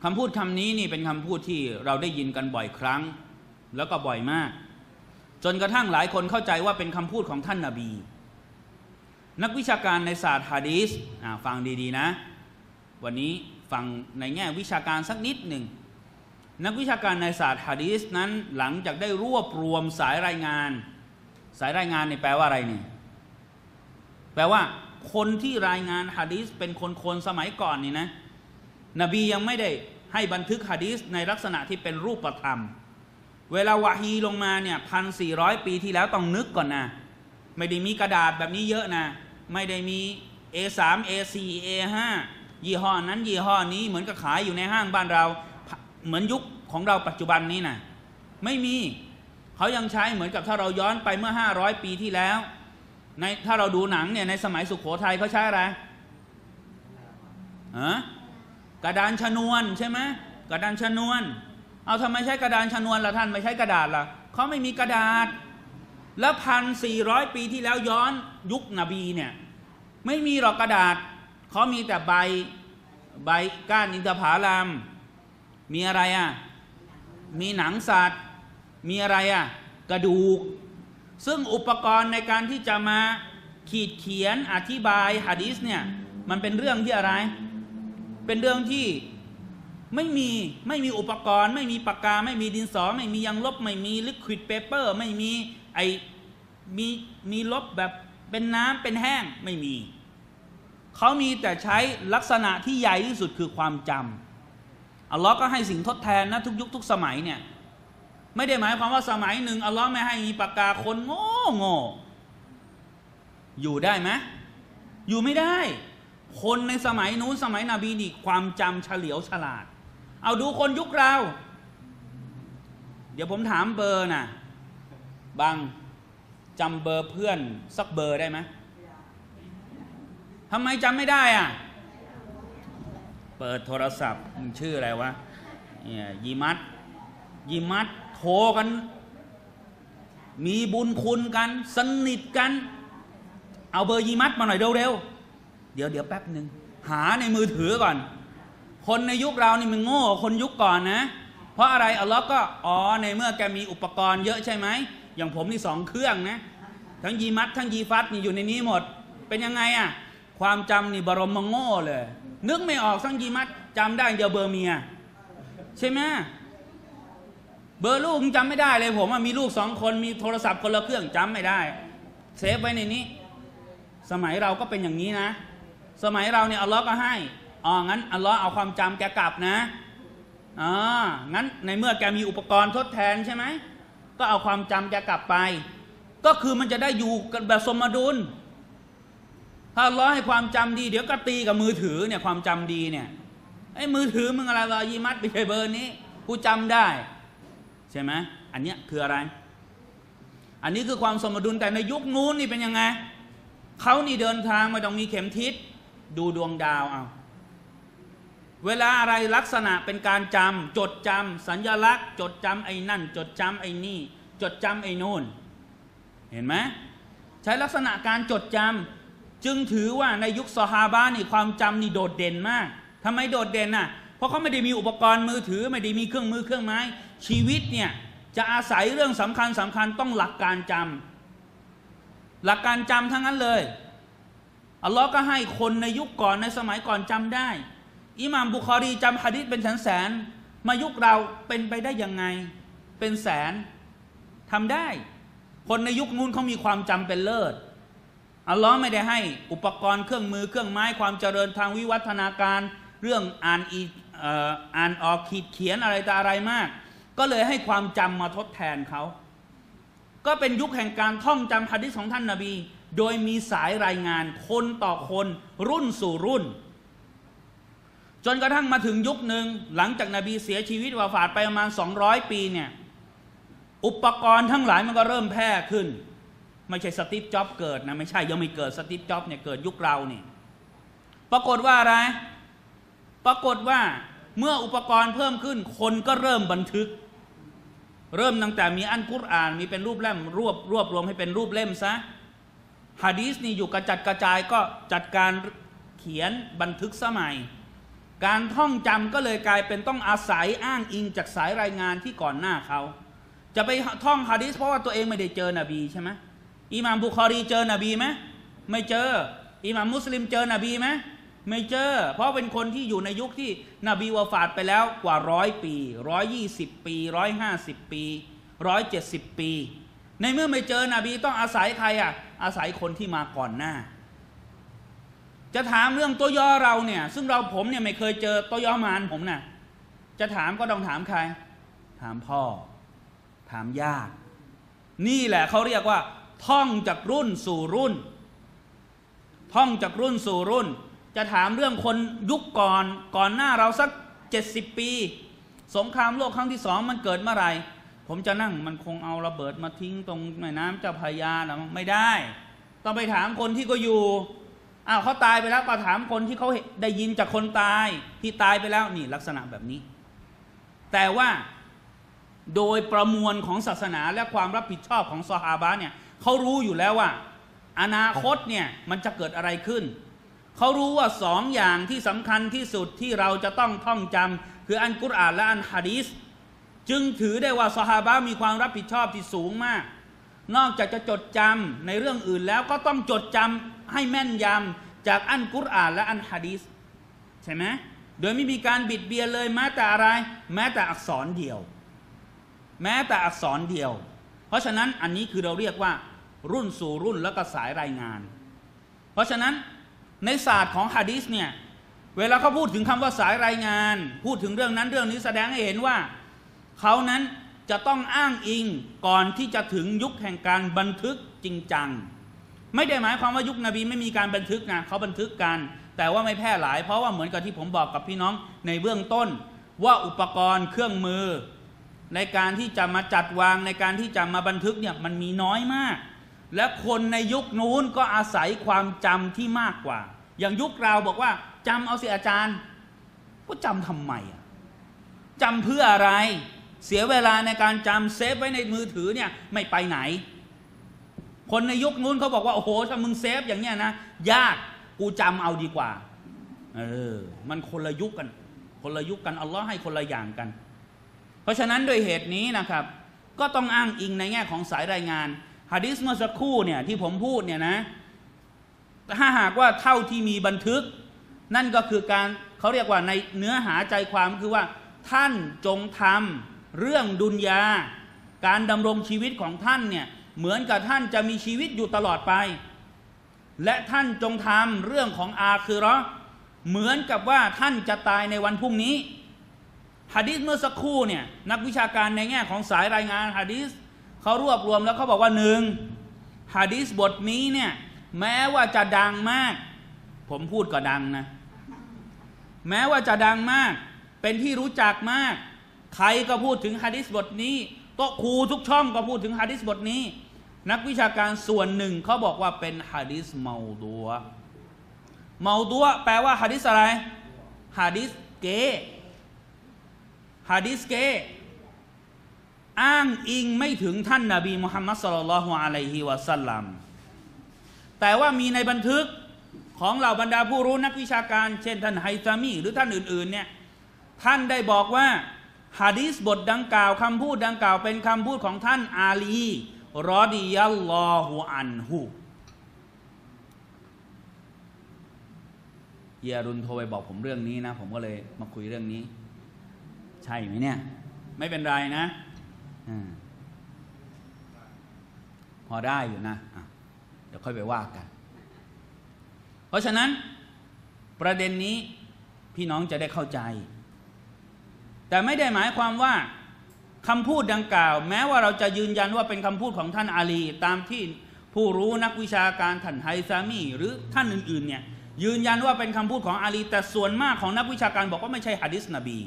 คำพูดคำนี้นี่เป็นคำพูดที่เราได้ยินกันบ่อยครั้งแล้วก็บ่อยมากจนกระทั่งหลายคนเข้าใจว่าเป็นคำพูดของท่านนบีนักวิชาการในศาสตร์หะดีษฟังดีๆนะวันนี้ฟังในแง่วิชาการสักนิดหนึ่งนักวิชาการในศาสตร์หะดีษนั้นหลังจากได้รวบรวมสายรายงานสายรายงานนี่แปลว่าอะไรนี่แปลว่าคนที่รายงานหะดีษเป็นคนๆสมัยก่อนนี่นะนบียังไม่ได้ให้บันทึกหะดีษในลักษณะที่เป็นรูปธรรม เวลาวะฮีลงมาเนี่ยพันสี่ร้อยปีที่แล้วต้องนึกก่อนนะไม่ได้มีกระดาษแบบนี้เยอะนะไม่ได้มี เอ สาม เอ สี่ เอ ห้า ยี่ห้อนั้นยี่ห้อนี้เหมือนกับขายอยู่ในห้างบ้านเราเหมือนยุคของเราปัจจุบันนี้นะไม่มีเขายังใช้เหมือนกับถ้าเราย้อนไปเมื่อห้าร้อยปีที่แล้วในถ้าเราดูหนังเนี่ยในสมัยสุโขทัยเขาใช้อะไรอะกระดานชนวนใช่ไหมกระดานชนวนเอาทำไมใช้กระดานชนวนล่ะท่านไม่ใช้กระดาษล่ะเขาไม่มีกระดาษแล้วพันสี่ร้อยปีที่แล้วย้อนยุคนบีเนี่ยไม่มีหรอกกระดาษเขามีแต่ใบใบก้านอินทผลัมมีอะไรอ่ะมีหนังสัตว์มีอะไรอ่ะกระดูกซึ่งอุปกรณ์ในการที่จะมาขีดเขียนอธิบายหะดีษเนี่ยมันเป็นเรื่องที่อะไรเป็นเรื่องที่ไม่มีไม่มีอุปกรณ์ไม่มีปากกาไม่มีดินสอไม่มียางลบไม่มีลิควิดเพเปอร์ไม่มีไอมีมีลบแบบเป็นน้ำเป็นแห้งไม่มีเขามีแต่ใช้ลักษณะที่ใหญ่ที่สุดคือความจำอัลลอฮ์ก็ให้สิ่งทดแทนนะทุกยุคทุกสมัยเนี่ยไม่ได้หมายความว่าสมัยหนึ่งอัลลอฮ์ไม่ให้มีปากกาคนโง่โง่อยู่ได้ไหมอยู่ไม่ได้คนในสมัยนู้นสมัยนบีนี่ความจำเฉลียวฉลาดเอาดูคนยุคเราเดี๋ยวผมถามเบอร์นะบางจำเบอร์เพื่อนสักเบอร์ได้ไหมทำไมจำไม่ได้อ่ะเปิดโทรศัพท์ชื่ออะไรวะเนี่ยยิมัดยิมัดโทรกันมีบุญคุณกันสนิทกันเอาเบอร์ยิมัดมาหน่อยเร็วๆเดี๋ยวเดี๋ยวแป๊บหนึ่งหาในมือถือก่อนคนในยุคเรานี่มันโง่คนยุคก่อนนะเพราะอะไรอัลลอฮ์ก็อ๋อในเมื่อแกมีอุปกรณ์เยอะใช่ไหมอย่างผมนี่สองเครื่องนะทั้งยีมัดทั้งยีฟัดนี่อยู่ในนี้หมดเป็นยังไงอะความจำนี่บรมโง่เลยนึกไม่ออกทั้งยีมัดจำได้เดียวเบอร์เมียใช่ไหมเบอร์ลูกจำไม่ได้เลยผมว่ามีลูกสองคนมีโทรศัพท์คนละเครื่องจำไม่ได้เซฟไว้ในนี้สมัยเราก็เป็นอย่างนี้นะสมัยเราเนี่ยอัลลอฮ์ก็ให้อ๋องั้นอัลลอฮ์เอาความจำแกกลับนะอ๋องั้นในเมื่อแกมีอุปกรณ์ทดแทนใช่ไหมก็เอาความจำแกกลับไปก็คือมันจะได้อยู่กันแบบสมดุลถ้าอัลลอฮ์ให้ความจำดีเดี๋ยวก็ตีกับมือถือเนี่ยความจำดีเนี่ยไอ้มือถือมึงอะไรวะยีมัดไปใช้เบอร์นี้กูจำได้ใช่ไหมอันนี้คืออะไรอันนี้คือความสมดุลแต่ในยุคนู้นนี่เป็นยังไงเขานี่เดินทางไม่ต้องมีเข็มทิศดูดวงดาวเอาเวลาอะไรลักษณะเป็นการจำจดจำสัญลักษณ์จดจำไอ้นั่นจดจำไอ้นี่จดจำไอ้นู่นเห็นไหมใช้ลักษณะการจดจำจึงถือว่าในยุคซอฮาบะนี่ความจำนี่โดดเด่นมากทำไมโดดเด่นน่ะเพราะเขาไม่ได้มีอุปกรณ์มือถือไม่ได้มีเครื่องมือเครื่องไม้ชีวิตเนี่ยจะอาศัยเรื่องสำคัญสำคัญต้องหลักการจำหลักการจำทั้งนั้นเลยอัลลอฮ์ก็ให้คนในยุคก่อนในสมัยก่อนจำได้อิหม่ามบุคอรีจำหะดีษเป็นแสนแสนมายุคเราเป็นไปได้ยังไงเป็นแสนทำได้คนในยุคนู้นเขามีความจำเป็นเลิศอัลลอฮ์ไม่ได้ให้อุปกรณ์เครื่องมือเครื่องไม้ความเจริญทางวิวัฒนาการเรื่องอ่านอีอ่านออกขีดเขียนอะไรต่ออะไรมากก็เลยให้ความจำมาทดแทนเขาก็เป็นยุคแห่งการท่องจำหะดีษของท่านนบีโดยมีสายรายงานคนต่อคนรุ่นสู่รุ่นจนกระทั่งมาถึงยุคหนึ่งหลังจากนบีเสียชีวิตวาฟาตไปประมาณสองร้อยปีเนี่ยอุปกรณ์ทั้งหลายมันก็เริ่มแพร่ขึ้นไม่ใช่สตีฟจ็อบส์เกิดนะไม่ใช่ยังไม่เกิดสตีฟจ็อบส์เนี่ยเกิดยุคเราเนี่ยปรากฏว่าอะไรปรากฏว่าเมื่ออุปกรณ์เพิ่มขึ้นคนก็เริ่มบันทึกเริ่มตั้งแต่มีอัลกุรอานมีเป็นรูปเล่มรวบรวบรวมให้เป็นรูปเล่มซะหะดีษนี่อยู่กระจัดกระจายก็จัดการเขียนบันทึกสมัยการท่องจำก็เลยกลายเป็นต้องอาศัยอ้างอิงจากสายรายงานที่ก่อนหน้าเขาจะไปท่องหะดีษเพราะว่าตัวเองไม่ได้เจอนบีใช่ไหมอิหม่ามบุคอรีเจอนบีไหมไม่เจออิหม่ามมุสลิมเจอนบีไหมไม่เจอเพราะเป็นคนที่อยู่ในยุคที่นบีวะฟาตไปแล้วกว่าร้อยปีร้อยยี่สิบปีร้อยห้าสิบปีร้อยเจ็ดสิบปีในเมื่อไม่เจอนบีต้องอาศัยใครอ่ะอาศัยคนที่มาก่อนหน้าจะถามเรื่องตัวย่อเราเนี่ยซึ่งเราผมเนี่ยไม่เคยเจอตัวย่อมารผมนะจะถามก็ต้องถามใครถามพ่อ ถามยากนี่แหละเขาเรียกว่าท่องจากรุ่นสู่รุ่นท่องจากรุ่นสู่รุ่นจะถามเรื่องคนยุคก่อนก่อนหน้าเราสักเจ็ดสิบปีสงครามโลกครั้งที่สองมันเกิดเมื่อไหร่ผมจะนั่งมันคงเอาระเบิดมาทิ้งตรงแม่น้ำเจ้าพระยาหรือไม่ได้ต้องไปถามคนที่ก็อยู่อ้าวเขาตายไปแล้วก็ถามคนที่เขาได้ยินจากคนตายที่ตายไปแล้วนี่ลักษณะแบบนี้แต่ว่าโดยประมวลของศาสนาและความรับผิดชอบของซอฮาบะห์เนี่ยเขารู้อยู่แล้วว่าอนาคตเนี่ยมันจะเกิดอะไรขึ้นเขารู้ว่าสองอย่างที่สำคัญที่สุดที่เราจะต้องท่องจำคืออัลกุรอานและอันฮะดีษจึงถือได้ว่าซอฮาบะห์มีความรับผิดชอบที่สูงมากนอกจากจะจดจำในเรื่องอื่นแล้วก็ต้องจดจำให้แม่นยำจากอัลกุรอานและอันฮะดีษใช่ไหมโดยไม่มีการบิดเบียนเลยแม้แต่อะไรแม้แต่อักษรเดียวแม้แต่อักษรเดียวเพราะฉะนั้นอันนี้คือเราเรียกว่ารุ่นสู่รุ่นแล้วก็สายรายงานเพราะฉะนั้นในศาสตร์ของหะดีษเนี่ยเวลาเขาพูดถึงคำว่าสายรายงานพูดถึงเรื่องนั้นเรื่องนี้แสดงให้เห็นว่าเขานั้นจะต้องอ้างอิงก่อนที่จะถึงยุคแห่งการบันทึกจริงจังไม่ได้หมายความว่ายุคนบีไม่มีการบันทึกนะเขาบันทึกกันแต่ว่าไม่แพร่หลายเพราะว่าเหมือนกับที่ผมบอกกับพี่น้องในเบื้องต้นว่าอุปกรณ์เครื่องมือในการที่จะมาจัดวางในการที่จะมาบันทึกเนี่ยมันมีน้อยมากและคนในยุคนู้นก็อาศัยความจำที่มากกว่าอย่างยุคเราบอกว่าจำเอาสิอาจารย์ก็จำทำไมจำเพื่ออะไรเสียเวลาในการจำเซฟไว้ในมือถือเนี่ยไม่ไปไหนคนในยุคนู้นเขาบอกว่าโอ้โหถ้ามึงเซฟอย่างเนี้ยนะยากกูจำเอาดีกว่าเออมันคนละยุคกันคนละยุคกันอัลลอฮ์ให้คนละอย่างกันเพราะฉะนั้นด้วยเหตุนี้นะครับก็ต้องอ้างอิงในแง่ของสายรายงานหะดีษเมื่อสักครู่เนี่ยที่ผมพูดเนี่ยนะถ้าหากว่าเท่าที่มีบันทึกนั่นก็คือการเขาเรียกว่าในเนื้อหาใจความคือว่าท่านจงทำเรื่องดุนยาการดำรงชีวิตของท่านเนี่ยเหมือนกับท่านจะมีชีวิตอยู่ตลอดไปและท่านจงทำเรื่องของอาคิเราะห์เหมือนกับว่าท่านจะตายในวันพรุ่งนี้หะดีษเมื่อสักครู่เนี่ยนักวิชาการในแง่ของสายรายงานหะดีษเขารวบรวมแล้วเขาบอกว่าหนึ่งหะดีษบทนี้เนี่ยแม้ว่าจะดังมากผมพูดก็ดังนะแม้ว่าจะดังมากเป็นที่รู้จักมากใครก็พูดถึงหะดีษบทนี้โต๊ะครูทุกช่องก็พูดถึงหะดีษบทนี้นักวิชาการส่วนหนึ่งเขาบอกว่าเป็นหะดีษเมาดัวเมาดัวแปลว่าหะดีษอะไรหะดีษเก๋หะดีษเก๋อ้างอิงไม่ถึงท่านนบีมุฮัมมัดศ็อลลัลลอฮุอะลัยฮิวะซัลลัมแต่ว่ามีในบันทึกของเหล่าบรรดาผู้รู้นักวิชาการเช่นท่านไฮซามีหรือท่านอื่นๆเนี่ยท่านได้บอกว่าหะดีษบทดังกล่าวคำพูดดังกล่าวเป็นคำพูดของท่านอาลีรอฎิยัลลอฮุอันฮุเยรุนโทรไปบอกผมเรื่องนี้นะผมก็เลยมาคุยเรื่องนี้ใช่ไหมเนี่ยไม่เป็นไรนะอพอได้อยู่นะะเดี๋ยวค่อยไปว่ากันเพราะฉะนั้นประเด็นนี้พี่น้องจะได้เข้าใจแต่ไม่ได้หมายความว่าคำพูดดังกล่าวแม้ว่าเราจะยืนยันว่าเป็นคำพูดของท่านอาลีตามที่ผู้รู้นักวิชาการท่านไฮซามีหรือท่านอื่นๆเนี่ยยืนยันว่าเป็นคำพูดของอาลีแต่ส่วนมากของนักวิชาการบอกว่าไม่ใช่หะดีษนบี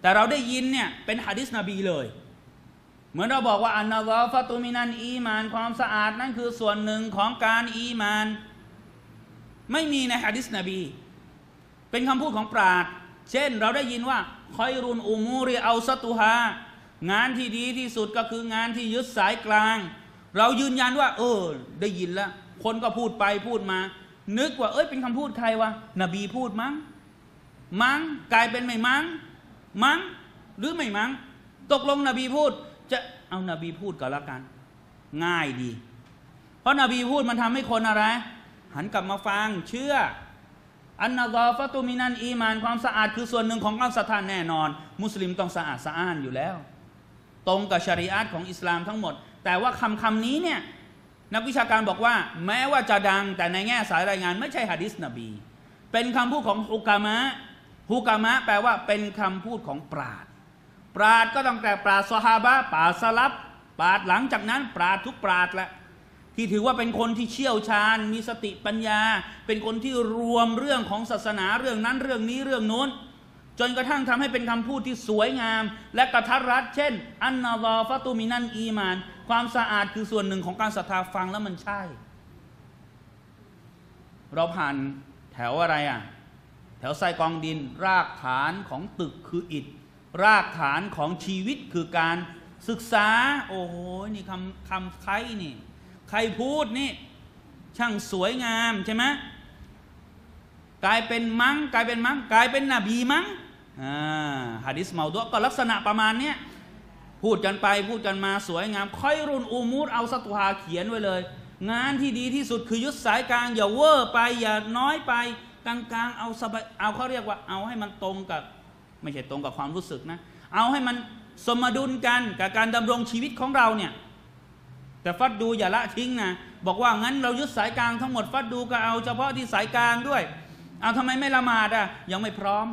แต่เราได้ยินเนี่ยเป็นหะดีษนบีเลยเหมือนเราบอกว่าอันนะซอฟะตุมินันอีมานความสะอาดนั่นคือส่วนหนึ่งของการอีมานไม่มีในหะดีษนบีเป็นคำพูดของปราชญ์เช่นเราได้ยินว่าคอยรุนอุมูริเอาซะตุฮางานที่ดีที่สุดก็คืองานที่ยึดสายกลางเรายืนยันว่าเออได้ยินแล้วคนก็พูดไปพูดมานึกว่าเอ้ยเป็นคำพูดใครวะนบีพูดมั้งมั้งกลายเป็นไม่มั้งมั้งหรือไม่มั้งตกลงนบีพูดจะเอานบีพูดก็แล้วกันง่ายดีเพราะนบีพูดมันทำให้คนอะไรหันกลับมาฟังเชื่ออันนะซอฟะตุมินันอีมานความสะอาดคือส่วนหนึ่งของความศรัทธาแน่นอนมุสลิมต้องสะอาดสะอ้านอยู่แล้วตรงกับชะรีอะห์ของอิสลามทั้งหมดแต่ว่าคำคำนี้เนี่ยนักวิชาการบอกว่าแม้ว่าจะดังแต่ในแง่สายรายงานไม่ใช่หะดีษนบีเป็นคำพูดของอุกามะฮุกามะแปลว่าเป็นคำพูดของปราชญ์ ปราชญ์ก็ตั้งแต่ปราชญ์ซอฮาบะปราชญ์สลัฟปราชญ์หลังจากนั้นปราชญ์ทุกปราชญ์แหละที่ถือว่าเป็นคนที่เชี่ยวชาญมีสติปัญญาเป็นคนที่รวมเรื่องของศาสนาเรื่องนั้นเรื่องนี้เรื่องโน้นจนกระทั่งทำให้เป็นคำพูดที่สวยงามและกระทัดรัดเช่นอันนอฟะตุมินันอีมานความสะอาดคือส่วนหนึ่งของการศรัทธาฟังแล้วมันใช่เราผ่านแถวอะไรอ่ะแถวทรายกองดินรากฐานของตึกคืออิฐรากฐานของชีวิตคือการศึกษาโอ้โหนี่คำคำใครนี่ใครพูดนี่ช่างสวยงามใช่ไหมกลายเป็นมังกลายเป็นมังกลายเป็นนบีมังอ่าหะดิษเมาดุอ์ก็ลักษณะประมาณเนี้ยพูดกันไปพูดกันมาสวยงามค่อยรุนอูมูดเอาสตุฮาเขียนไว้เลยงานที่ดีที่สุดคือยึดสายกลางอย่าเวอร์ไปอย่าน้อยไปกลางๆเอาสบายเอาเขาเรียกว่าเอาให้มันตรงกับไม่ใช่ตรงกับความรู้สึกนะเอาให้มันสมดุลกันกับการดำรงชีวิตของเราเนี่ยแต่ฟัดดูอย่าละทิ้งนะบอกว่างั้นเรายึดสายกลางทั้งหมดฟัดดูก็เอาเฉพาะที่สายกลางด้วยเอาทำไมไม่ละหมาดอ่ะยังไม่พร้อม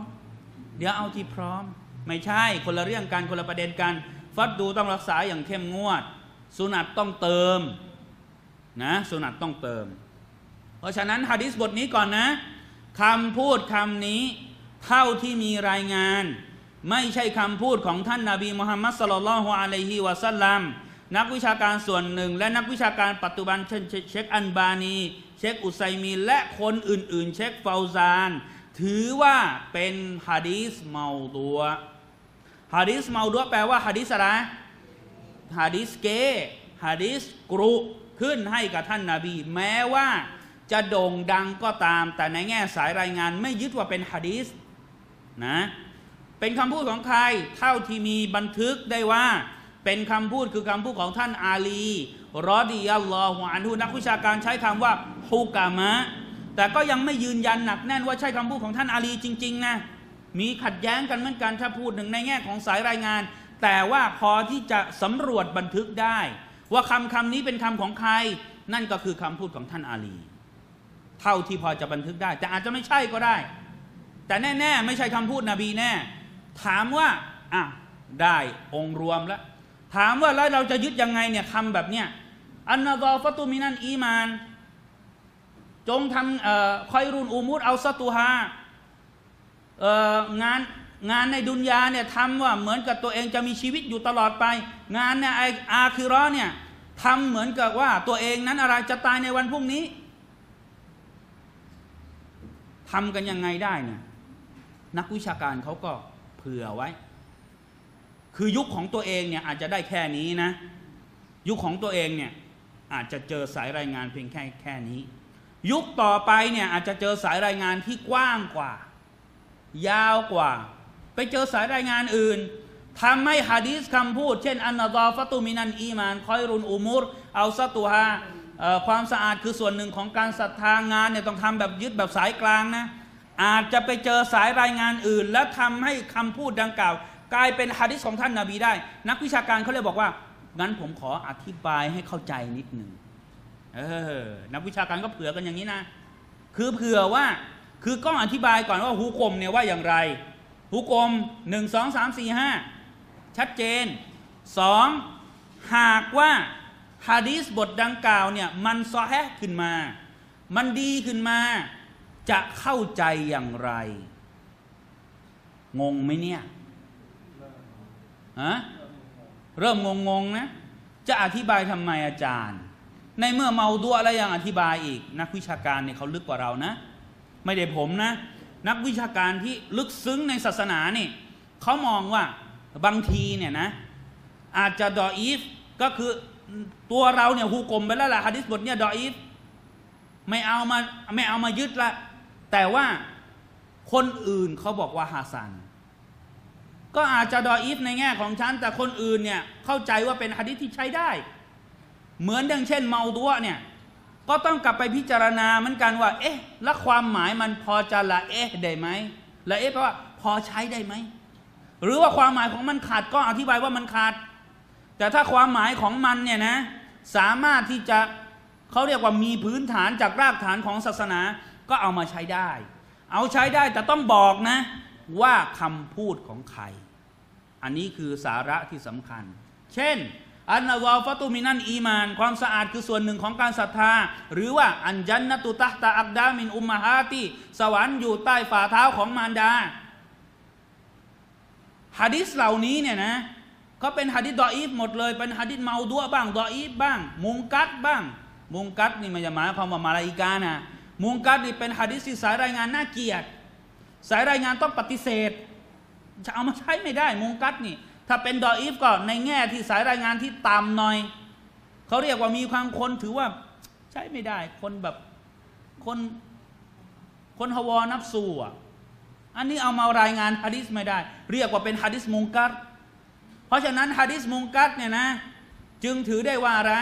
เดี๋ยวเอาที่พร้อมไม่ใช่คนละเรื่องกันคนละประเด็นกันฟัดดูต้องรักษาอย่างเข้มงวดสุนัตต้องเติมนะสุนัตต้องเติมเพราะฉะนั้นหะดีษบทนี้ก่อนนะคำพูดคำนี้เท่าที่มีรายงานไม่ใช่คำพูดของท่านนบีมุฮัมมัดศ็อลลัลลอฮุอะลัยฮิวะซัลลัมนักวิชาการส่วนหนึ่งและนักวิชาการปัจจุบันเช่นเชคอัลบานีเชคอุไซมีนและคนอื่นๆเชคฟาวซานถือว่าเป็นหะดีษเมาดูอ์หะดีษเมาดูอ์แปลว่าหะดีษอะไรหะดีษเก๋หะดีษกรุขึ้นให้กับท่านนบีแม้ว่าจะโด่งดังก็ตามแต่ในแง่สายรายงานไม่ยึดว่าเป็นหะดีษนะเป็นคำพูดของใครเท่าที่มีบันทึกได้ว่าเป็นคำพูดคือคำพูดของท่านอาลีรอฎิยัลลอฮุอันฮุนักวิชาการใช้คำว่าฮุกามะแต่ก็ยังไม่ยืนยันหนักแน่นว่าใช่คำพูดของท่านอาลีจริงๆนะมีขัดแย้งกันเหมือนกันถ้าพูดหนึ่งในแง่ของสายรายงานแต่ว่าพอที่จะสำรวจบันทึกได้ว่าคำคำนี้เป็นคำของใครนั่นก็คือคำพูดของท่านอาลีเท่าที่พอจะบันทึกได้แต่อาจจะไม่ใช่ก็ได้แต่แน่ๆไม่ใช่คำพูดนบีแน่ถามว่าอ่ะได้องค์รวมแล้วถามว่าแล้วเราจะยึดยังไงเนี่ยคำแบบเนี้ยอันนอฟะตุมินันอีมานจงทำเอ่อคอยรุนอูมูดเอาสตุฮาเอ่องานงานในดุนยาเนี่ยทำว่าเหมือนกับตัวเองจะมีชีวิตอยู่ตลอดไปงานในอาคิเราะห์เนี่ยทำเหมือนกับว่าตัวเองนั้นอะไรจะตายในวันพรุ่งนี้ทำกันยังไงได้เนี่ยนักวิชาการเขาก็เผื่อไว้คือยุคของตัวเองเนี่ยอาจจะได้แค่นี้นะยุคของตัวเองเนี่ยอาจจะเจอสายรายงานเพียงแค่แค่นี้ยุคต่อไปเนี่ยอาจจะเจอสายรายงานที่กว้างกว่ายาวกว่าไปเจอสายรายงานอื่นทำให้หะดีษคำพูดเช่นอันนอฎอฟะตุมินันอีมานคอยรุนอุมูรเอาซะตุฮาความสะอาดคือส่วนหนึ่งของการศรัทธางานเนี่ยต้องทำแบบยึดแบบสายกลางนะอาจจะไปเจอสายรายงานอื่นและทำให้คำพูดดังกล่าวกลายเป็นหะดีษของท่านนบีได้นักวิชาการเขาเลยบอกว่างั้นผมขออธิบายให้เข้าใจนิดหนึ่งเออนักวิชาการก็เผื่อกันอย่างนี้นะคือเผื่อว่าคือก็อธิบายก่อนว่าฮุกมเนี่ยว่าอย่างไรฮุกมหนึ่งสองสามสี่ห้าชัดเจนสองหากว่าหะดีษบทดังกล่าวเนี่ยมันซอฮีฮ์ขึ้นมามันดีขึ้นมาจะเข้าใจอย่างไรงงไหมเนี่ยอะเริ่มงงๆนะจะอธิบายทำไมอาจารย์ในเมื่อเมาดัวอะไรยังอธิบายอีกนักวิชาการเนี่ยเขาลึกกว่าเรานะไม่ได้ผมนะนักวิชาการที่ลึกซึ้งในศาสนานี่เขามองว่าบางทีเนี่ยนะอาจจะดออีฟก็คือตัวเราเนี่ยฮูกลมไปแล้วล่ะหะดีษบทเนี่ยดออีฟไม่เอามาไม่เอามายึดละแต่ว่าคนอื่นเขาบอกว่าฮาซันก็อาจจะดออีฟในแง่ของฉันแต่คนอื่นเนี่ยเข้าใจว่าเป็นหะดีษที่ใช้ได้เหมือนดังเช่นเมาดัวเนี่ยก็ต้องกลับไปพิจารณาเหมือนกันว่าเอ๊ะและความหมายมันพอจะละเอ๊ะได้ไหมละเอ๊ะแปลว่าพอใช้ได้ไหมหรือว่าความหมายของมันขาดก็อธิบายว่ามันขาดแต่ถ้าความหมายของมันเนี่ยนะสามารถที่จะเขาเรียกว่ามีพื้นฐานจากรากฐานของศาสนาก็เอามาใช้ได้เอาใช้ได้แต่ต้องบอกนะว่าคำพูดของใคร อันนี้คือสาระที่สำคัญเช่นอันนาวาฟะตุมินันอีมานความสะอาดคือส่วนหนึ่งของการศรัทธาหรือว่าอันจันนะตุตะฮ์ตะอักดามินอุมมะฮาติสวรรค์อยู่ใต้ฝ่าเท้าของมารดาหะดีษเหล่านี้เนี่ยนะก็เป็นหะดีษดออีฟหมดเลยเป็นหะดีษเมาดัวบ้างดออีฟบ้างมุงกัดบ้างมุงกัดนี่มันจะหมายความว่ามาลาอิกานะมุงกัดนี่เป็นหะดีษที่สายรายงานน่าเกลียดสายรายงานต้องปฏิเสธจะเอามาใช้ไม่ได้มุงกัดนี่ถ้าเป็นดออีฟก็ในแง่ที่สายรายงานที่ต่ำหน่อยเขาเรียกว่ามีความคนถือว่าใช้ไม่ได้คนแบบคนคนฮาวานับสูอ่ะอันนี้เอามารายงานหะดีษไม่ได้เรียกว่าเป็นหะดีษมุงกัดเพราะฉะนั้นหะดีษมุงกัดเนี่ยนะจึงถือได้ว่าอะไร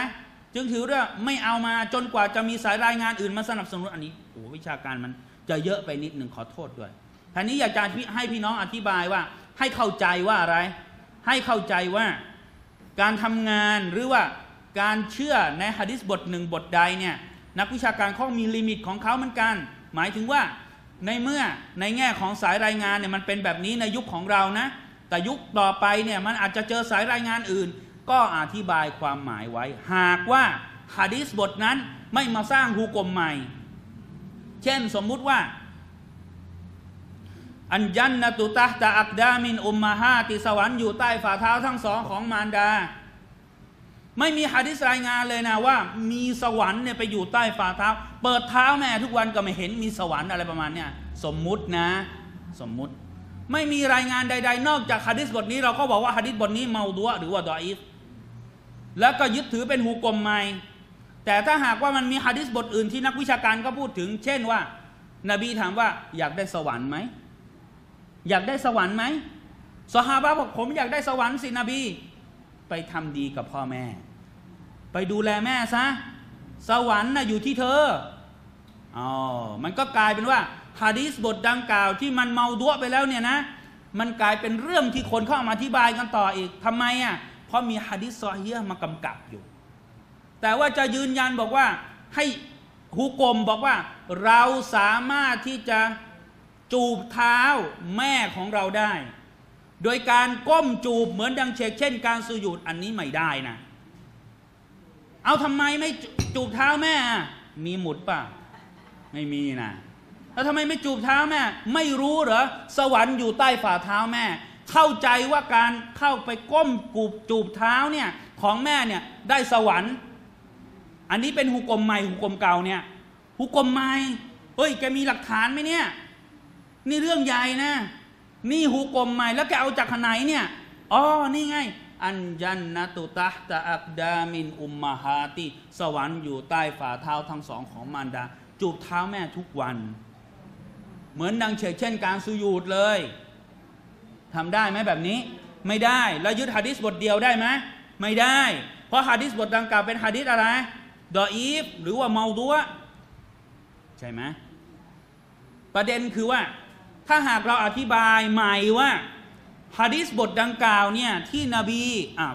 จึงถือว่าไม่เอามาจนกว่าจะมีสายรายงานอื่นมาสนับสนุนอันนี้โอ้วิชาการมันจะเยอะไปนิดหนึ่งขอโทษด้วยทีนี้อยากจะให้พี่น้องอธิบายว่าให้เข้าใจว่าอะไรให้เข้าใจว่าการทำงานหรือว่าการเชื่อในหะดีษบทหนึ่งบทใดเนี่ยนักวิชาการเขามีลิมิตของเขาเหมือนกันหมายถึงว่าในเมื่อในแง่ของสายรายงานเนี่ยมันเป็นแบบนี้ในยุคของเรานะแต่ยุคต่อไปเนี่ยมันอาจจะเจอสายรายงานอื่นก็อธิบายความหมายไว้หากว่าหะดีษบทนั้นไม่มาสร้างฮุกมใหม่เช่นสมมุติว่าอันจันนะตุตะฮ์ตะอักดามินอุมมะฮาติสวรรค์อยู่ใต้ฝ่าเท้าทั้งสองของมารดาไม่มีหะดีษรายงานเลยนะว่ามีสวรรค์เนี่ยไปอยู่ใต้ฝ่าเท้าเปิดเท้าแม่ทุกวันก็ไม่เห็นมีสวรรค์อะไรประมาณเนี้ยสมมุตินะสมมุติไม่มีรายงานใดๆนอกจากหะดีษบทนี้เราก็บอกว่าหะดีษบทนี้เมาดัวหรือว่าดออีฟแล้วก็ยึดถือเป็นฮุกมใหม่แต่ถ้าหากว่ามันมีหะดีษบทอื่นที่นักวิชาการก็พูดถึงเช่นว่านบีถามว่าอยากได้สวรรค์ไหมอยากได้สวรรค์ไหมซอฮาบะห์บอกผมอยากได้สวรรค์สินบีไปทำดีกับพ่อแม่ไปดูแลแม่ซะสวรรค์น่ะอยู่ที่เธออ๋อมันก็กลายเป็นว่าหะดีษบทดังกล่าวที่มันเมาดัวไปแล้วเนี่ยนะมันกลายเป็นเรื่องที่คนเข้ามาอธิบายกันต่ออีกทำไมอ่ะเพราะมีหะดีษซอฮีฮ์มากำกับอยู่แต่ว่าจะยืนยันบอกว่าให้ฮุกมบอกว่าเราสามารถที่จะจูบเท้าแม่ของเราได้โดยการก้มจูบเหมือนดังเชกเช่นการสุญูดอันนี้ไม่ได้นะเอาทำไมไม่จูบเท้าแม่มีหมุดป่ะไม่มีนะแล้วทำไมไม่จูบเท้าแม่ไม่รู้เหรอสวรรค์อยู่ใต้ฝ่าเท้าแม่เข้าใจว่าการเข้าไปก้มกูบจูบเท้าเนี่ยของแม่เนี่ยได้สวรรค์อันนี้เป็นฮุกมใหม่ฮุกมเก่าเนี่ยฮุกมใหม่เฮ้ยแกมีหลักฐานไหมเนี่ยนี่เรื่องใหญ่นะนี่ฮุกมใหม่แล้วแกเอาจากไหนเนี่ยอ๋อนี่ไงอันจันนะตุตะฮ์ตะอักดามินอุมมะฮาติสวรรค์อยู่ใต้ฝ่าเท้าทั้งสองของมารดาจูบเท้าแม่ทุกวันเหมือนดังเชกเช่นการสุญูดเลยทำได้ไหมแบบนี้ไม่ได้แล้วยึดหะดีษบทเดียวได้ไหมไม่ได้เพราะหะดีษบทดังกล่าวเป็นหะดีษอะไรดออีฟหรือว่าเมาดัวใช่ไหมประเด็นคือว่าถ้าหากเราอธิบายใหม่ว่าหะดีษบทดังกล่าวเนี่ยที่นบีอ่า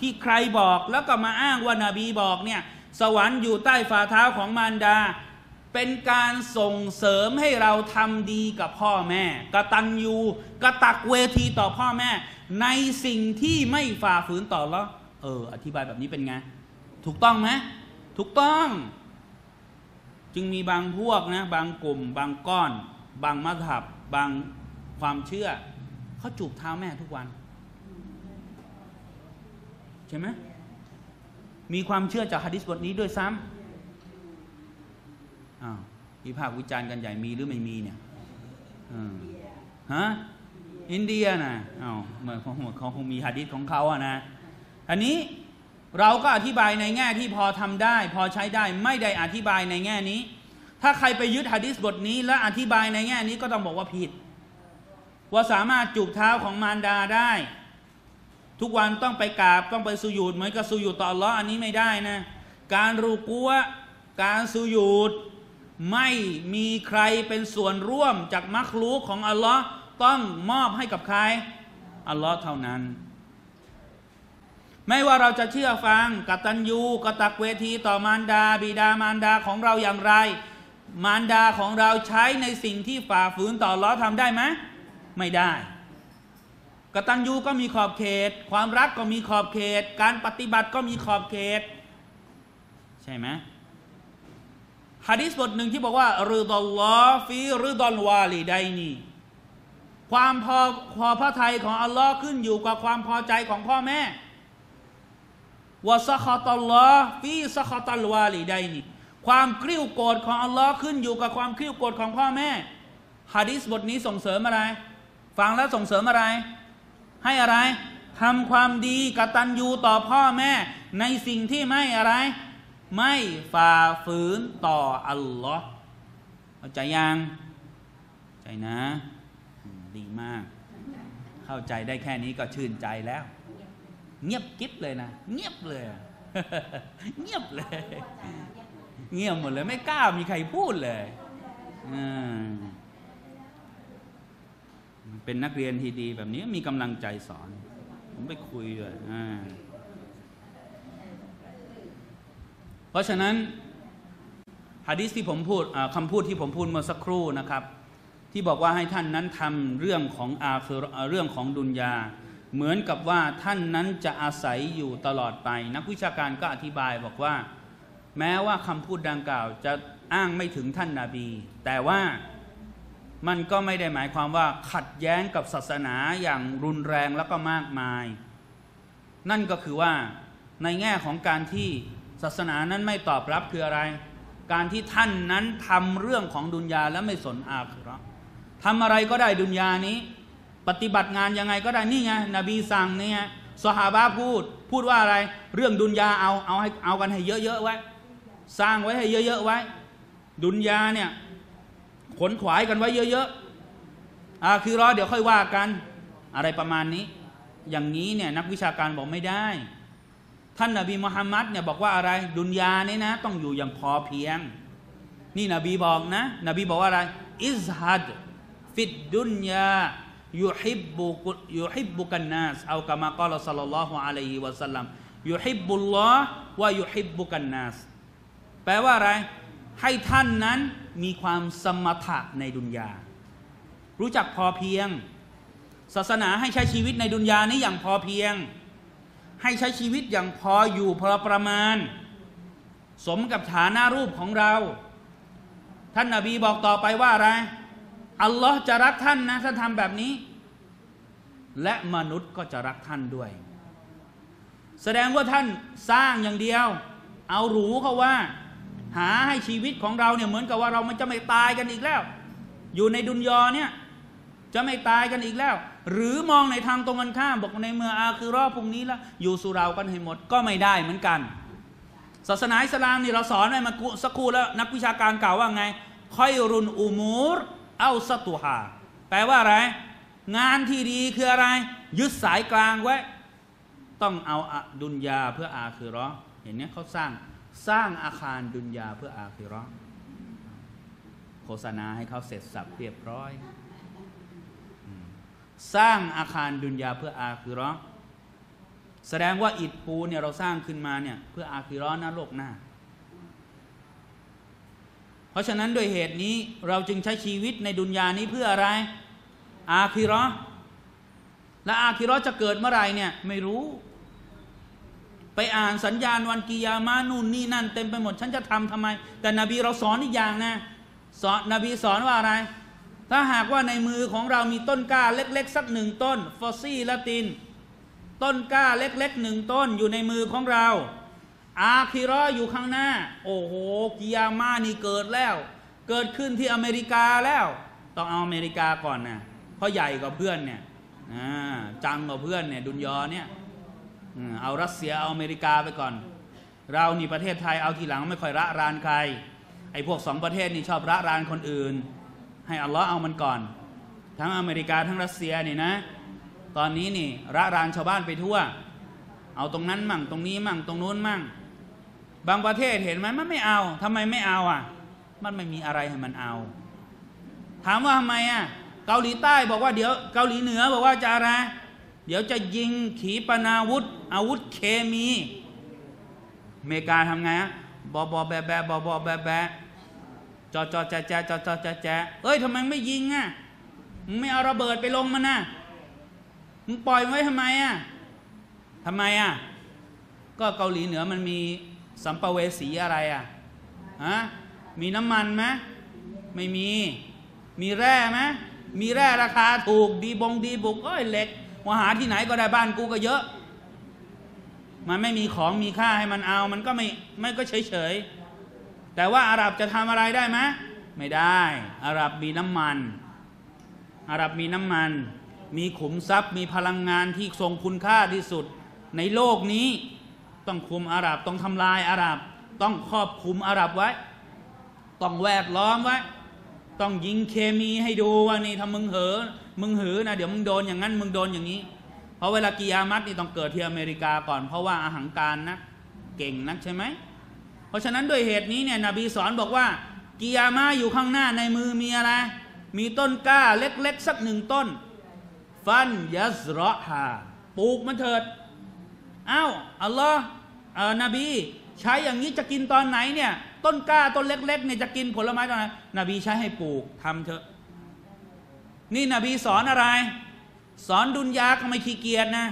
ที่ใครบอกแล้วก็มาอ้างว่านาบีบอกเนี่ยสวรรค์อยู่ใต้ฝ่าเท้าของมารดาเป็นการส่งเสริมให้เราทำดีกับพ่อแม่กตัญญูกตักเวทีต่อพ่อแม่ในสิ่งที่ไม่ฝ่าฝืนต่ออัลเลาะห์เอออธิบายแบบนี้เป็นไงถูกต้องไหมถูกต้องจึงมีบางพวกนะบางกลุ่มบางก้อนบางมัธยับบางความเชื่อเขาจูบเท้าแม่ทุกวันใช่ไหมมีความเชื่อจากหะดีษบทนี้ด้วยซ้ำวิพากษ์วิจารณ์กันใหญ่มีหรือไม่มีเนี่ยฮะอินเดียนะอ้าวเหมือนของเขาคงมีหะดีษของเขาอะนะอันนี้เราก็อธิบายในแง่ที่พอทำได้พอใช้ได้ไม่ได้อธิบายในแง่นี้ถ้าใครไปยึดหะดีษบทนี้และอธิบายในแง่นี้ก็ต้องบอกว่าผิดว่าสามารถจูบเท้าของมารดาได้ทุกวันต้องไปกราบต้องไปสุญูดเหมือนกับสุญูดต่ออัลเลาะห์อันนี้ไม่ได้นะการรูกัวการสุญูดไม่มีใครเป็นส่วนร่วมจากมักลูกของอัลลอฮ์ต้องมอบให้กับใครอัลลอฮ์เท่านั้นไม่ว่าเราจะเชื่อฟังกตัญญูกตักเวทีต่อมารดาบิดามารดาของเราอย่างไรมารดาของเราใช้ในสิ่งที่ฝ่าฝืนต่ออัลลอฮ์ทำได้ไหมไม่ได้ กตัญญูก็มีขอบเขตความรักก็มีขอบเขตการปฏิบัติก็มีขอบเขตใช่ไหมหะดีษบทหนึ่งที่บอกว่าริฎอลลอฮฺฟีริฎอลวาลิดัยนีความพอพอพระทัยของอัลลอฮ์ขึ้นอยู่กับความพอใจของพ่อแม่วะซะคอตัลลอฮฺฟีซะคอตัลวาลิดัยนีความกริ้วโกรธของอัลลอฮ์ขึ้นอยู่กับความกริ้วโกรธของพ่อแม่หะดีษบทนี้ส่งเสริมอะไรฟังแล้วส่งเสริมอะไรให้อะไรทำความดีกตัญญูต่อพ่อแม่ในสิ่งที่ไม่อะไรไม่ฝ่าฝืนต่ออัลลอฮ์เข้าใจยังใจนะดีมากเข้าใจได้แค่นี้ก็ชื่นใจแล้วเงียบกิ๊บเลยนะเงียบเลยเงียบเลยเงียบหมดเลยไม่กล้ามีใครพูดเลยอืมเป็นนักเรียนที่ดีแบบนี้มีกำลังใจสอนผมไปคุยด้วยอ่าเพราะฉะนั้นหะดีษที่ผมพูดคำพูดที่ผมพูดเมื่อสักครู่นะครับที่บอกว่าให้ท่านนั้นทำเรื่องของอาคือเรื่องของดุนยาเหมือนกับว่าท่านนั้นจะอาศัยอยู่ตลอดไปนักวิชาการก็อธิบายบอกว่าแม้ว่าคำพูดดังกล่าวจะอ้างไม่ถึงท่านนบีแต่ว่ามันก็ไม่ได้หมายความว่าขัดแย้งกับศาสนาอย่างรุนแรงแล้วก็มากมายนั่นก็คือว่าในแง่ของการที่ศาสนานั้นไม่ตอบรับคืออะไรการที่ท่านนั้นทำเรื่องของดุนยาและไม่สนอาคิเราะห์ทำอะไรก็ได้ดุนยานี้ปฏิบัติงานยังไงก็ได้นี่ไงนบีสั่งนี่ฮะซอฮาบะห์พูดพูดว่าอะไรเรื่องดุนยาเอาเอาให้เอากันให้เยอะๆไว้สร้างไว้ให้เยอะๆไว้ดุนยาเนี่ยขนขวายกันไว้เยอะๆอาคิเราะห์เดี๋ยวค่อยว่ากันอะไรประมาณนี้อย่างนี้เนี่ยนักวิชาการบอกไม่ได้ท่านนบีมุฮัมมัดเนี่ยบอกว่าอะไรดุนยาเนี่ยนะต้องอยู่อย่างพอเพียงนี่นบีบอกนะนบีบอกว่าอะไรอิซฮัดฟิดดุนยายูฮิบบุกยูฮิบบุกันนัสเอากามากอลสัลลัลลอฮุอะลัยฮิวะสัลลัมยูฮิบบุลลอฮ์วะยูฮิบบุกันนัสแปลว่าอะไรให้ท่านนั้นมีความสมถะในดุนยารู้จักพอเพียงศาสนาให้ใช้ชีวิตในดุนยานี้อย่างพอเพียงให้ใช้ชีวิตอย่างพออยู่พอประมาณสมกับฐานะรูปของเราท่านนบีบอกต่อไปว่าอะไรอัลลอฮ์จะรักท่านนะท่านทำแบบนี้และมนุษย์ก็จะรักท่านด้วยแสดงว่าท่านสร้างอย่างเดียวเอาหรูเขาว่าหาให้ชีวิตของเราเนี่ยเหมือนกับว่าเรามันจะไม่ตายกันอีกแล้วอยู่ในดุนยาเนี่ยจะไม่ตายกันอีกแล้วหรือมองในทางตรงกันข้ามบอกในเมืองอาคือรอบพรุ่งนี้แล้วอยู่สุรากันให้หมดก็ไม่ได้เหมือนกันศาสนาอิสลามนี่เราสอนไว้มาสักครู่แล้วนักวิชาการกล่าวว่าไงค่อยรุนอุมูรเอาสตุฮาแปลว่าอะไรงานที่ดีคืออะไรยึดสายกลางไว้ต้องเอาอดุนยาเพื่ออาคือรอเห็นเนี้ยเขาสร้างสร้างอาคารดุนยาเพื่ออาคิเราะห์โฆษณาให้เขาเสร็จสับเรียบร้อยสร้างอาคารดุนยาเพื่ออาคิเราะห์แสดงว่าอิฐปูนเนี่ยเราสร้างขึ้นมาเนี่ยเพื่ออาคิเราะห์หน้าโลกหน้าเพราะฉะนั้นโดยเหตุนี้เราจึงใช้ชีวิตในดุนยานี้เพื่ออะไรอาคิเราะห์และอาคิเราะห์จะเกิดเมื่อไหร่เนี่ยไม่รู้ไปอ่านสัญญาณวันกิยามะห์นู่นนี่นั่นเต็มไปหมดฉันจะทำทำไมแต่นบีเราสอนอีกอย่างนะสอนนบีสอนว่าอะไรถ้าหากว่าในมือของเรามีต้นกล้าเล็กๆสักหนึ่งต้นฟอสซี่ละตินต้นกล้าเล็กๆหนึ่งต้นอยู่ในมือของเราอาคิเราะห์อยู่ข้างหน้าโอ้โหกิยามะห์นี่เกิดแล้วเกิดขึ้นที่อเมริกาแล้วต้องเอาอเมริกาก่อนนะเพราะใหญ่กว่าเพื่อนเนี่ยจังกว่าเพื่อนเนี่ยดุนยาเนี่ยเอารัสเซียเอาอเมริกาไปก่อนเรานี่ประเทศไทยเอาทีหลังไม่ค่อยระรานใครไอ้พวกสองประเทศนี่ชอบระรานคนอื่นให้อัลลอฮ์เอามันก่อนทั้งอเมริกาทั้งรัสเซียนี่นะตอนนี้นี่ระรานชาวบ้านไปทั่วเอาตรงนั้นมั่งตรงนี้มั่งตรงนู้นมั่งบางประเทศเห็นไหมมันไม่เอาทำไมไม่เอาอ่ะมันไม่มีอะไรให้มันเอาถามว่าทำไมอ่ะเกาหลีใต้บอกว่าเดี๋ยวเกาหลีเหนือบอกว่าจะอะไรเดี๋ยวจะยิงขีปนาวุธอาวุธเคมีอเมริกาทำไงฮะบอบอแบะแบะบอบอแบะแบะจอจอแจแจจอจอแจแจเอ้ยทำไมไม่ยิงอ่ะไม่เอาระเบิดไปลงมันนะ มึงปล่อยไว้ทำไมอ่ะทำไมอ่ะก็เกาหลีเหนือมันมีสัมภเวสีอะไรอ่ะฮะมีน้ำมันไหมไม่มีมีแร่ไหมมีแร่ราคาถูกดีบงดีบุกเอ้ยเหล็กมาหาที่ไหนก็ได้บ้านกูก็เยอะมันไม่มีของมีค่าให้มันเอามันก็ไม่ไม่ก็เฉยเฉยแต่ว่าอาหรับจะทำอะไรได้ไหมไม่ได้อาหรับมีน้ำมันอาหรับมีน้ำมันมีขุมทรัพย์มีพลังงานที่ทรงคุณค่าที่สุดในโลกนี้ต้องคุมอาหรับต้องทำลายอาหรับต้องครอบคุมอาหรับไว้ต้องแวดล้อมไว้ต้องยิงเคมีให้ดูว่านี่ถ้ามึงเหือมึงเหือนะเดี๋ยวมึงโดนอย่างนั้นมึงโดนอย่างนี้เพราะเวลากิยามัตนี่ต้องเกิดที่อเมริกาก่อนเพราะว่าอาหังการนะเก่งนักใช่ไหมเพราะฉะนั้นด้วยเหตุนี้เนี่ยนบีสอนบอกว่ากิยามาอยู่ข้างหน้าในมือมีอะไรมีต้นกล้าเล็กๆสักหนึ่งต้นฟันยัสรอฮาปลูกมันเถิดอ้าวอัลลอฮ์นบีใช้อย่างนี้จะกินตอนไหนเนี่ยต้นกล้าต้นเล็กๆเนี่ยจะกินผลไม้ตอนไหนนบีใช้ให้ปลูกทำเถอะนี่นบีสอนอะไรสอนดุนยาก็ไม่ขี้เกียจนะ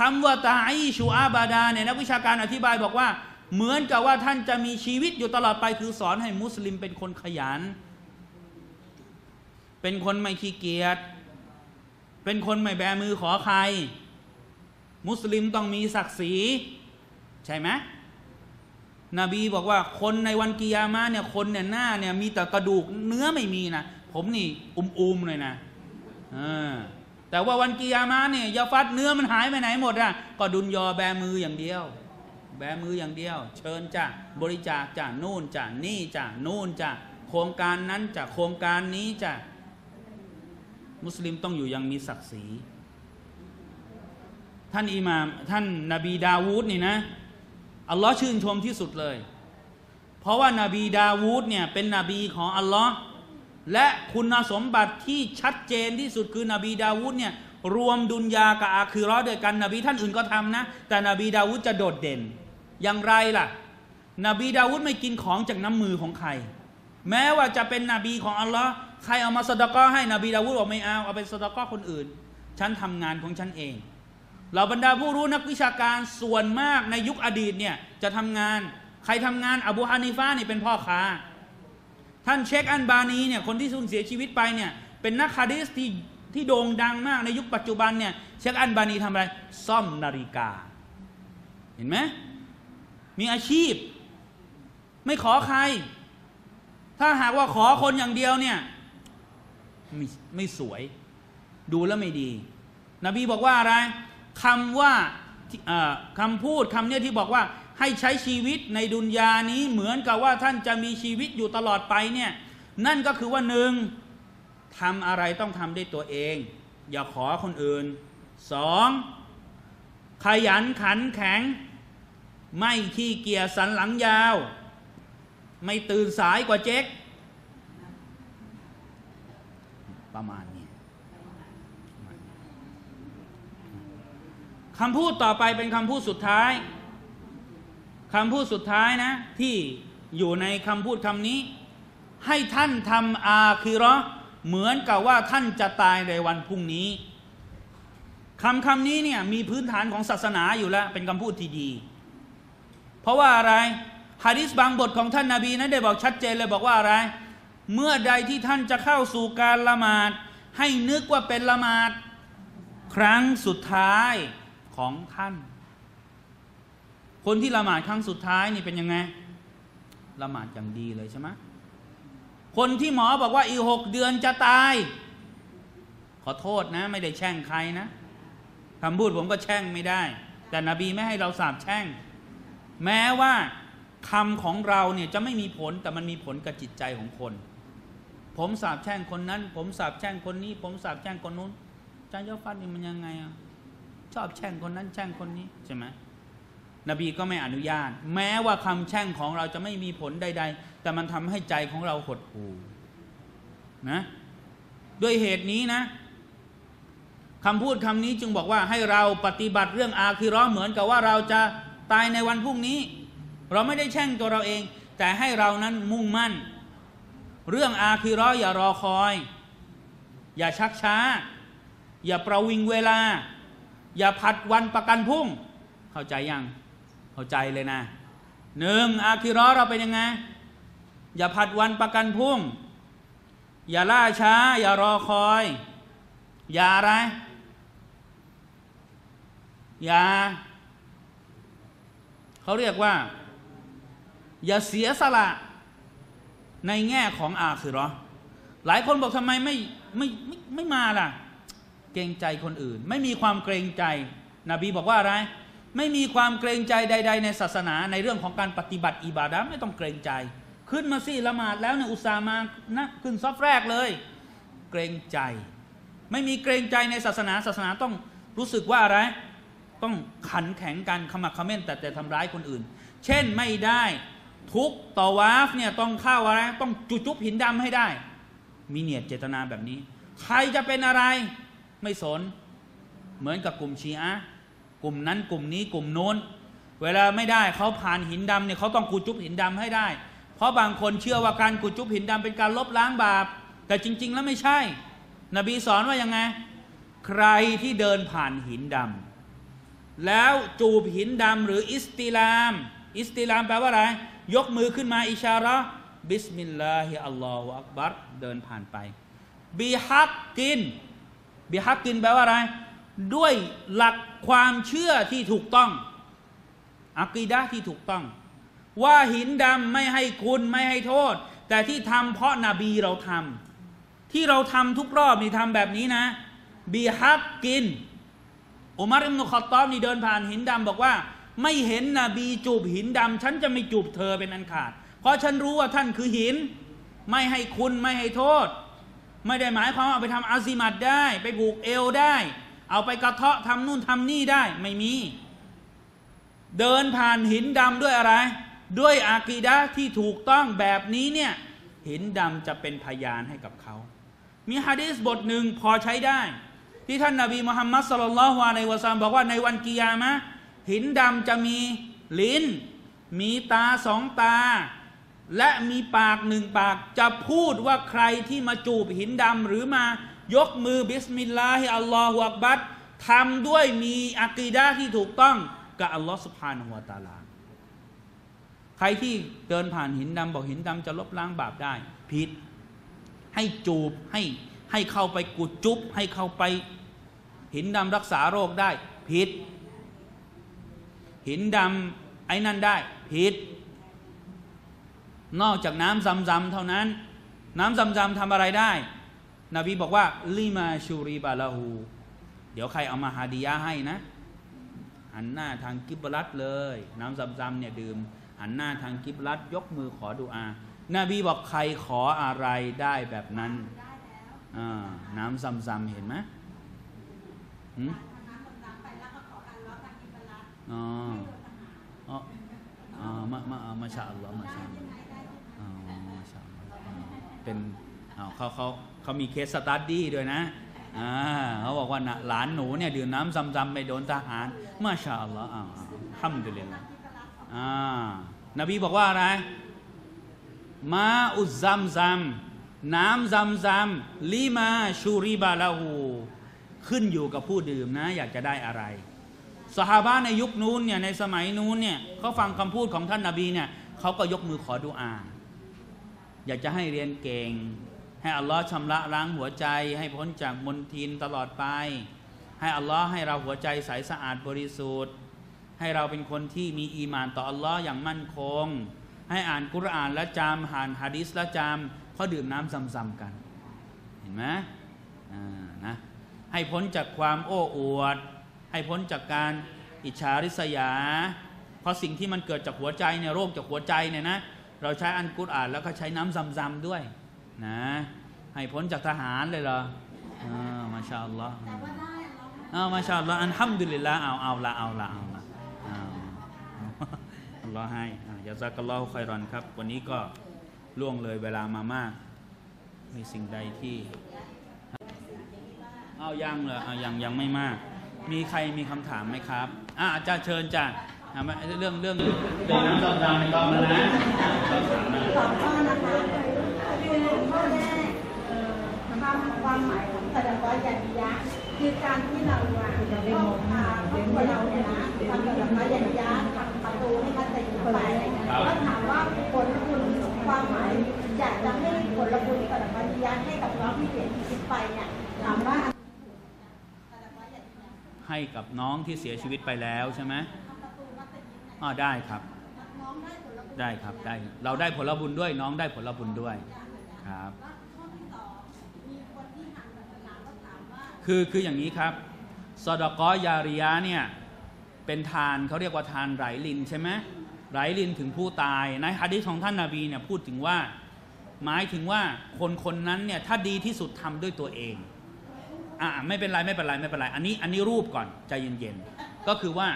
คำว่าตาอิชูอาบาดาเนี่ยนักวิชาการอธิบายบอกว่าเหมือนกับว่าท่านจะมีชีวิตอยู่ตลอดไปคือสอนให้มุสลิมเป็นคนขยันเป็นคนไม่ขี้เกียจเป็นคนไม่แบมือขอใครมุสลิมต้องมีศักดิ์ศรีใช่ไหมนบีบอกว่าคนในวันกิยามะเนี่ยคนเนี่ยหน้าเนี่ยมีแต่กระดูกเนื้อไม่มีนะผมนี่อุ้มๆเลยนะแต่ว่าวันกิยามะเนี่ยยาฟัดเนื้อมันหายไปไหนหมดอ่ะก็ดุนยอแบมืออย่างเดียวแบมืออย่างเดียวเชิญจ้ะบริจาคจ้ะนู่นจ้ะนี่จ้ะนู่นจ้ะโครงการนั้นจ้ะโครงการนี้จ้ะมุสลิมต้องอยู่อย่างมีศักดิ์ศรีท่านอิหม่ามท่านนบีดาวูดนี่นะอัลลอฮ์ชื่นชมที่สุดเลยเพราะว่านบีดาวูดเนี่ยเป็นนบีของอัลลอฮ์และคุณสมบัติที่ชัดเจนที่สุดคือนบีดาวูดเนี่ยรวมดุนยากับอาคิเราะห์ด้วยกันนบีท่านอื่นก็ทำนะแต่นบีดาวูดจะโดดเด่นอย่างไรล่ะนบีดาวูดไม่กินของจากน้ำมือของใครแม้ว่าจะเป็นนบีของอัลลอฮ์ใครเอามาซะดะกอให้นบีดาวูดบอกไม่เอาเอาไปซะดะกอคนอื่นฉันทำงานของฉันเองเราบรรดาผู้รู้นักวิชาการส่วนมากในยุคอดีตเนี่ยจะทำงานใครทำงานอบูฮานิฟะห์นี่เป็นพ่อค้าท่านเชคอันบานีเนี่ยคนที่สูญเสียชีวิตไปเนี่ยเป็นนักหะดีษที่ที่โด่งดังมากในยุคปัจจุบันเนี่ยเชคอันบานีทำอะไรซ่อมนาฬิกาเห็นไหมมีอาชีพไม่ขอใครถ้าหากว่าขอคนอย่างเดียวเนี่ยไม่ไม่สวยดูแล้วไม่ดีนบีบอกว่าอะไรคำว่าคำพูดคำเนี้ยที่บอกว่าให้ใช้ชีวิตในดุนยานี้เหมือนกับว่าท่านจะมีชีวิตอยู่ตลอดไปเนี่ยนั่นก็คือว่าหนึ่งทำอะไรต้องทำด้วยตัวเองอย่าขอคนอื่นสองขยันขันแข็งไม่ขี้เกียจสันหลังยาวไม่ตื่นสายกว่าเจ๊กประมาณนี้คำพูดต่อไปเป็นคำพูดสุดท้ายคำพูดสุดท้ายนะที่อยู่ในคำพูดคำนี้ให้ท่านทำอาคิเราะห์เหมือนกับว่าท่านจะตายในวันพรุ่งนี้คำคำนี้เนี่ยมีพื้นฐานของศาสนาอยู่แล้วเป็นคำพูดที่ดีเพราะว่าอะไรหะดีษบางบทของท่านนบีนั้นได้บอกชัดเจนเลยบอกว่าอะไรเมื่อใดที่ท่านจะเข้าสู่การละหมาดให้นึกว่าเป็นละหมาดครั้งสุดท้ายของท่านคนที่ละหมาดครั้งสุดท้ายนี่เป็นยังไงละหมาดอย่างดีเลยใช่ไหมคนที่หมอบอกว่าอีกหกเดือนจะตายขอโทษนะไม่ได้แช่งใครนะคำพูดผมก็แช่งไม่ได้แต่นบีไม่ให้เราสาปแช่งแม้ว่าคำของเราเนี่ยจะไม่มีผลแต่มันมีผลกับจิตใจของคนผมสาปแช่งคนนั้นผมสาปแช่งคนนี้ผมสาปแช่งคนนู้นจานยอฟัดนี่มันยังไงอ่ะชอบแช่งคนนั้นแช่งคนนี้ใช่ไหมนบีก็ไม่อนุญาตแม้ว่าคำแช่งของเราจะไม่มีผลใดๆแต่มันทำให้ใจของเราหดหู่นะด้วยเหตุนี้นะคำพูดคำนี้จึงบอกว่าให้เราปฏิบัติเรื่องอาคิเราะห์เหมือนกับว่าเราจะตายในวันพรุ่งนี้เราไม่ได้แช่งตัวเราเองแต่ให้เรานั้นมุ่งมั่นเรื่องอาคิเราะห์อย่ารอคอยอย่าชักช้า อย่าประวิงเวลาอย่าผัดวันประกันพรุ่งเข้าใจยังเข้าใจเลยนะหนึ่งอาคิเราะห์เราเป็นยังไงอย่าผัดวันประกันพรุ่งอย่าล่าช้าอย่ารอคอยอย่าอะไรอย่าเขาเรียกว่าอย่าเสียสละในแง่ของอาคิเราะห์หลายคนบอกทำไมไม่ไม่ไม่ไม่มาล่ะเกรงใจคนอื่นไม่มีความเกรงใจนบีบอกว่าอะไรไม่มีความเกรงใจใดๆในศาสนาในเรื่องของการปฏิบัติอิบาดะห์ไม่ต้องเกรงใจขึ้นมาสิละหมาดแล้วเนี่ยอุตส่าห์มานะขึ้นซอฟแรกเลยเกรงใจไม่มีเกรงใจในศาสนาศาสนาต้องรู้สึกว่าอะไรต้องขันแข็งกันขมักเขม้นแต่แต่ทำร้ายคนอื่นเช่นไม่ได้ทุกตอวาฟเนี่ยต้องเข้าอะไรต้องจุจุบหินดำให้ได้มีเนียดเจตนาแบบนี้ใครจะเป็นอะไรไม่สนเหมือนกับกลุ่มชีอะห์กลุ่มนั้นกลุ่มนี้กลุ่มโน้นเวลาไม่ได้เขาผ่านหินดำเนี่ยเขาต้องกุจุบหินดำให้ได้เพราะบางคนเชื่อว่าการกุจุบหินดำเป็นการลบล้างบาปแต่จริงๆแล้วไม่ใช่นบีสอนว่ายังไงใครที่เดินผ่านหินดำแล้วจูบหินดำหรืออิสติลามอิสติลามแปลว่าอะไรยกมือขึ้นมาอิชาระบิสมิลลาฮิอัลลอฮฺอักบัรเดินผ่านไปบิฮักกินบิฮักกินแปลว่าอะไรด้วยหลักความเชื่อที่ถูกต้องอะกีดะห์ที่ถูกต้องว่าหินดำไม่ให้คุณไม่ให้โทษแต่ที่ทำเพราะนบีเราทำที่เราทำทุกรอบนี่ทำแบบนี้นะบิฮักกินอุมัรอิบนุค็อฏฏอบนี่เดินผ่านหินดำบอกว่าไม่เห็นนบีจูบหินดำฉันจะไม่จูบเธอเป็นอันขาดเพราะฉันรู้ว่าท่านคือหินไม่ให้คุณไม่ให้โทษไม่ได้หมายความว่าเอาไปทำอาซิมัดได้ไปผูกเอวได้เอาไปกระเทาะทำนู่นทำนี่ได้ไม่มีเดินผ่านหินดำด้วยอะไรด้วยอากีดะที่ถูกต้องแบบนี้เนี่ยหินดำจะเป็นพยานให้กับเขามีฮะดีษบทหนึ่งพอใช้ได้ที่ท่านนบีมุฮัมมัดศ็อลลัลลอฮุอะลัยฮิวะซัลลัมบอกว่าในวันกิยามะห์หินดำจะมีลิ้นมีตาสองตาและมีปากหนึ่งปากจะพูดว่าใครที่มาจูบหินดำหรือมายกมือบิสมิลลาฮิอัลลอฮฺอักบัรทำด้วยมีอะกีดะห์ที่ถูกต้องกับอัลลอฮฺซุบฮานะฮูวะตะอาลาใครที่เดินผ่านหินดำบอกหินดำจะลบล้างบาปได้ผิดให้จูบให้ให้เข้าไปกุดจุบให้เข้าไปหินดำรักษาโรคได้ผิดหินดำไอ้นั่นได้ผิดนอกจากน้ำซัมซัมเท่านั้นน้ำซัมซัมทำอะไรได้นบีบอกว่าลิมาชูริบะละฮูเดี๋ยวใครเอามาฮาดิยะให้นะหันหน้าทางกิบลัตเลยน้ำซัมซัมเนี่ยดื่มหันหน้าทางกิบลัตยกมือขอดุอานาบีบอกใครขออะไรได้แบบนั้นน้ำซัมซัมเห็นไหมอ๋ออ๋อมามามาชาอัลลอฮ์มาชาอัลลอฮ์อ๋อมาชาอัลลอฮ์เป็นอ้าวเขาเขาเขามีเคสสตั๊ดดี้ด้วยนะอ่าเขาบอกว่าหลานหนูเนี่ยดื่มน้ำซ้ำๆไปโดนทหารมาชาอัลลอฮ์อ้าวอัลฮัมดุลิลลาฮ์อ่านบีบอกว่าอะไรมาอุซซัมซัมน้ำซัมซัมลิมาชูริบะละฮูขึ้นอยู่กับผู้ดื่มนะอยากจะได้อะไรซอฮาบะห์ในยุคนู้นเนี่ยในสมัยนู้นเนี่ยเขาฟังคำพูดของท่านนบีเนี่ยเขาก็ยกมือขอดุอาอยากจะให้เรียนเก่งให้อัลลอฮ์ชำระล้างหัวใจให้พ้นจากมลทินตลอดไปให้อัลลอฮ์ให้เราหัวใจใสสะอาดบริสุทธิ์ให้เราเป็นคนที่มีอีหม่านต่ออัลลอฮ์อย่างมั่นคงให้อ่านกุรอานและจำอ่านหะดีษและจำเขาดื่มน้ำซ้ำๆกันเห็นไหมอ่านะให้พ้นจากความโอ้อวดให้พ้นจากการอิจฉาริษยาเพราะสิ่งที่มันเกิดจากหัวใจเนี่ยโรคจากหัวใจเนี่ยนะเราใช้อัลกุรอานแล้วก็ใช้น้ำซัมซัมด้วยนะให้พ้นจากทหารเลยเหรออ่ามาชาอัลลอฮ์อ่ามาชาอัลลอฮ์อัลฮัมดุลิลลาฮ์เอาเอาละเอาละเอาละเอาอัลลอฮ์ให้ยะซากัลลอฮุค็อยรอนครับวันนี้ก็ล่วงเลยเวลามามากมีสิ่งใดที่เอายังเหรอเอายังยังไม่มากมีใครมีคำถามไหมครับอ่าจะเชิญจ้ะเรื่องเรื่องเรื่องน้ำจอมจามในกองแล้วนะสอบถามนะสอบข้อนะคะคือข้อแรกความความหมายของตะดับบอยยันยะคือ มันเกิดกับอย่างยาขัดประตูให้ท่านแต่อยู่ไปก็ถามว่าผลบุญความหมายอยากจะให้ผลบุญเกิดกับอย่างยาให้กับน้องที่เสียชีวิตไปเนี่ยถามว่าให้กับน้องที่เสียชีวิตไปแล้วใช่ไหมอ๋อได้ครับได้ครับได้เราได้ผลบุญด้วยน้องได้ผลบุญด้วยครับคือคืออย่างนี้ครับซอดะกอฮ์ญาริยะห์เนี่ยเป็นทานเขาเรียกว่าทานไหลลินใช่ไหมไหลลินถึงผู้ตายในหะดีษของท่านนบีเนี่ยพูดถึงว่าหมายถึงว่าคนคนนั้นเนี่ยถ้าดีที่สุดทำด้วยตัวเองอ่าไม่เป็นไรไม่เป็นไรไม่เป็นไรอันนี้อันนี้รูปก่อนใจเย็นๆก็คือว่า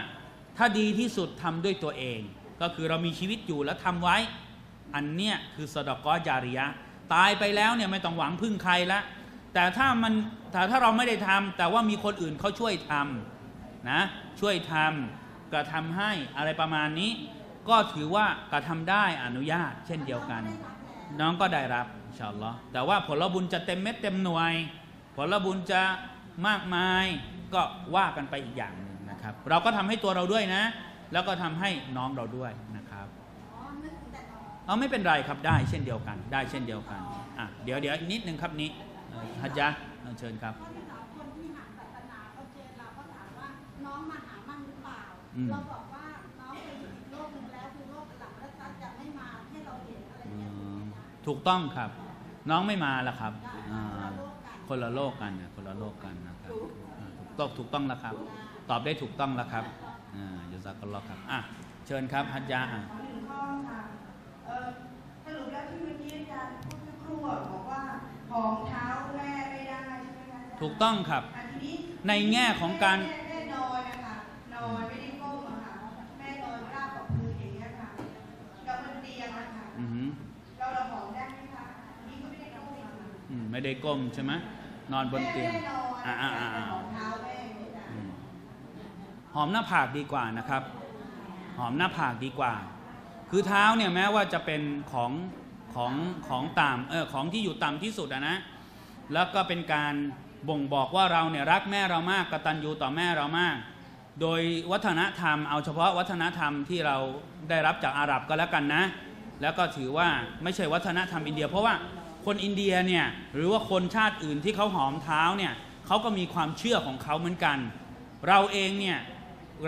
ถ้าดีที่สุดทำด้วยตัวเองก็คือเรามีชีวิตอยู่แล้วทำไว้อันเนี้ยคือซอดะกอฮ์ญาริยะห์ตายไปแล้วเนี่ยไม่ต้องหวังพึ่งใครละแต่ถ้ามันแต่ถ้าเราไม่ได้ทำแต่ว่ามีคนอื่นเขาช่วยทำนะช่วยทำกระทำให้อะไรประมาณนี้ก็ถือว่ากระทำได้อนุญาตเช่นเดียวกันน้องก็ได้รับอินชาอัลลอฮ์แต่ว่าผลบุญจะเต็มเม็ดเต็มหน่วยผลบุญจะมากมายก็ว่ากันไปอีกอย่างหนึ่งนะครับเราก็ทำให้ตัวเราด้วยนะแล้วก็ทำให้น้องเราด้วยนะครับเอาไม่เป็นไรครับได้เช่นเดียวกันได้เช่นเดียวกันอ่ะเดี๋ยวเดี๋ยวนิดนึงครับนี้ฮัจญะเชิญครับคนที่หาศาสนาเขาเจอเราก็ถามว่าน้องมาหามั่งหรือเปล่าเราบอกว่าน้องไปอยู่อีกโลกนึงแล้วคือโลกหลังแล้วจะไม่มาให้เราเห็นอะไรเงี้ยถูกต้องครับน้องไม่มาละครับคนละโลกกันนะคนละโลกกันนะครับตอบถูกต้องละครับตอบได้ถูกต้องละครับอ่าญะซากัลลอฮ์ครับอ่ะเชิญครับฮัจญะอ่ะสรุปแล้วที่เมื่อกี้อาจารย์พูดครัวบอกว่าของเท้าแม่ไม่ได้ใช่ไหมคะถูกต้องครับในแง่ของการแม่นอนนะคะนอนไม่ได้ก้มอะค่ะแม่นอนราบกับพื้นอย่างเงี้ยค่ะเราเป็นเตียงอะค่ะเราเราของได้ไหมคะนี่ก็ไม่ได้ก้มอืมไม่ได้ก้มใช่ไหมนอนบนเตียงอ่าอ่าอ่าของเท้าแม่หอมหน้าผากดีกว่านะครับหอมหน้าผากดีกว่าคือเท้าเนี่ยแม้ว่าจะเป็นของของของต่ำเออของที่อยู่ต่ำที่สุดอะนะแล้วก็เป็นการบ่งบอกว่าเราเนี่ยรักแม่เรามากกตัญญูต่อแม่เรามากโดยวัฒนธรรมเอาเฉพาะวัฒนธรรมที่เราได้รับจากอาหรับก็แล้วกันนะแล้วก็ถือว่าไม่ใช่วัฒนธรรมอินเดียเพราะว่าคนอินเดียเนี่ยหรือว่าคนชาติอื่นที่เขาหอมเท้าเนี่ยเขาก็มีความเชื่อของเขาเหมือนกันเราเองเนี่ย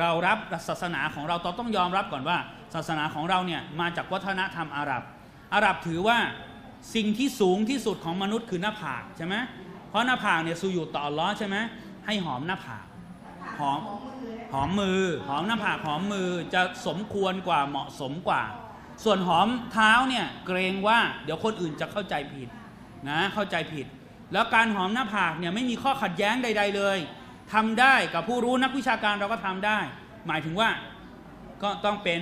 เรารับศาสนาของเราต้องยอมรับก่อนว่าศาสนาของเราเนี่ยมาจากวัฒนธรรมอาหรับอาหรับถือว่าสิ่งที่สูงที่สุดของมนุษย์คือหน้าผากใช่ไหมเพราะหน้าผากเนี่ยสุญูดต่ออัลเลาะห์ใช่ไหมให้หอมหน้าผากหอมหอมมือหอมหน้าผากหอมมือจะสมควรกว่าเหมาะสมกว่าส่วนหอมเท้าเนี่ยเกรงว่าเดี๋ยวคนอื่นจะเข้าใจผิดนะเข้าใจผิดแล้วการหอมหน้าผากเนี่ยไม่มีข้อขัดแย้งใดๆเลยทำได้กับผู้รู้นักวิชาการเราก็ทำได้หมายถึงว่าก็ต้องเป็น